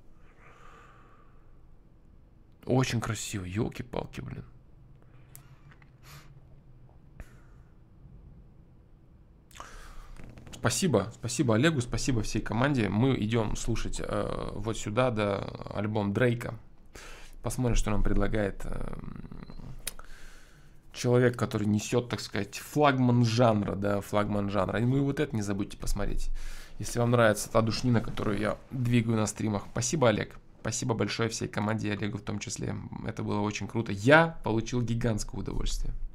Очень красиво, елки-палки, блин. Спасибо, спасибо Олегу, спасибо всей команде. Мы идем слушать э, вот сюда, да, альбом Дрейка. Посмотрим, что нам предлагает э, человек, который несет, так сказать, флагман жанра, да, флагман жанра. Ну и вот это не забудьте посмотреть, если вам нравится та душнина, которую я двигаю на стримах. Спасибо, Олег. Спасибо большое всей команде, Олегу в том числе. Это было очень круто. Я получил гигантское удовольствие.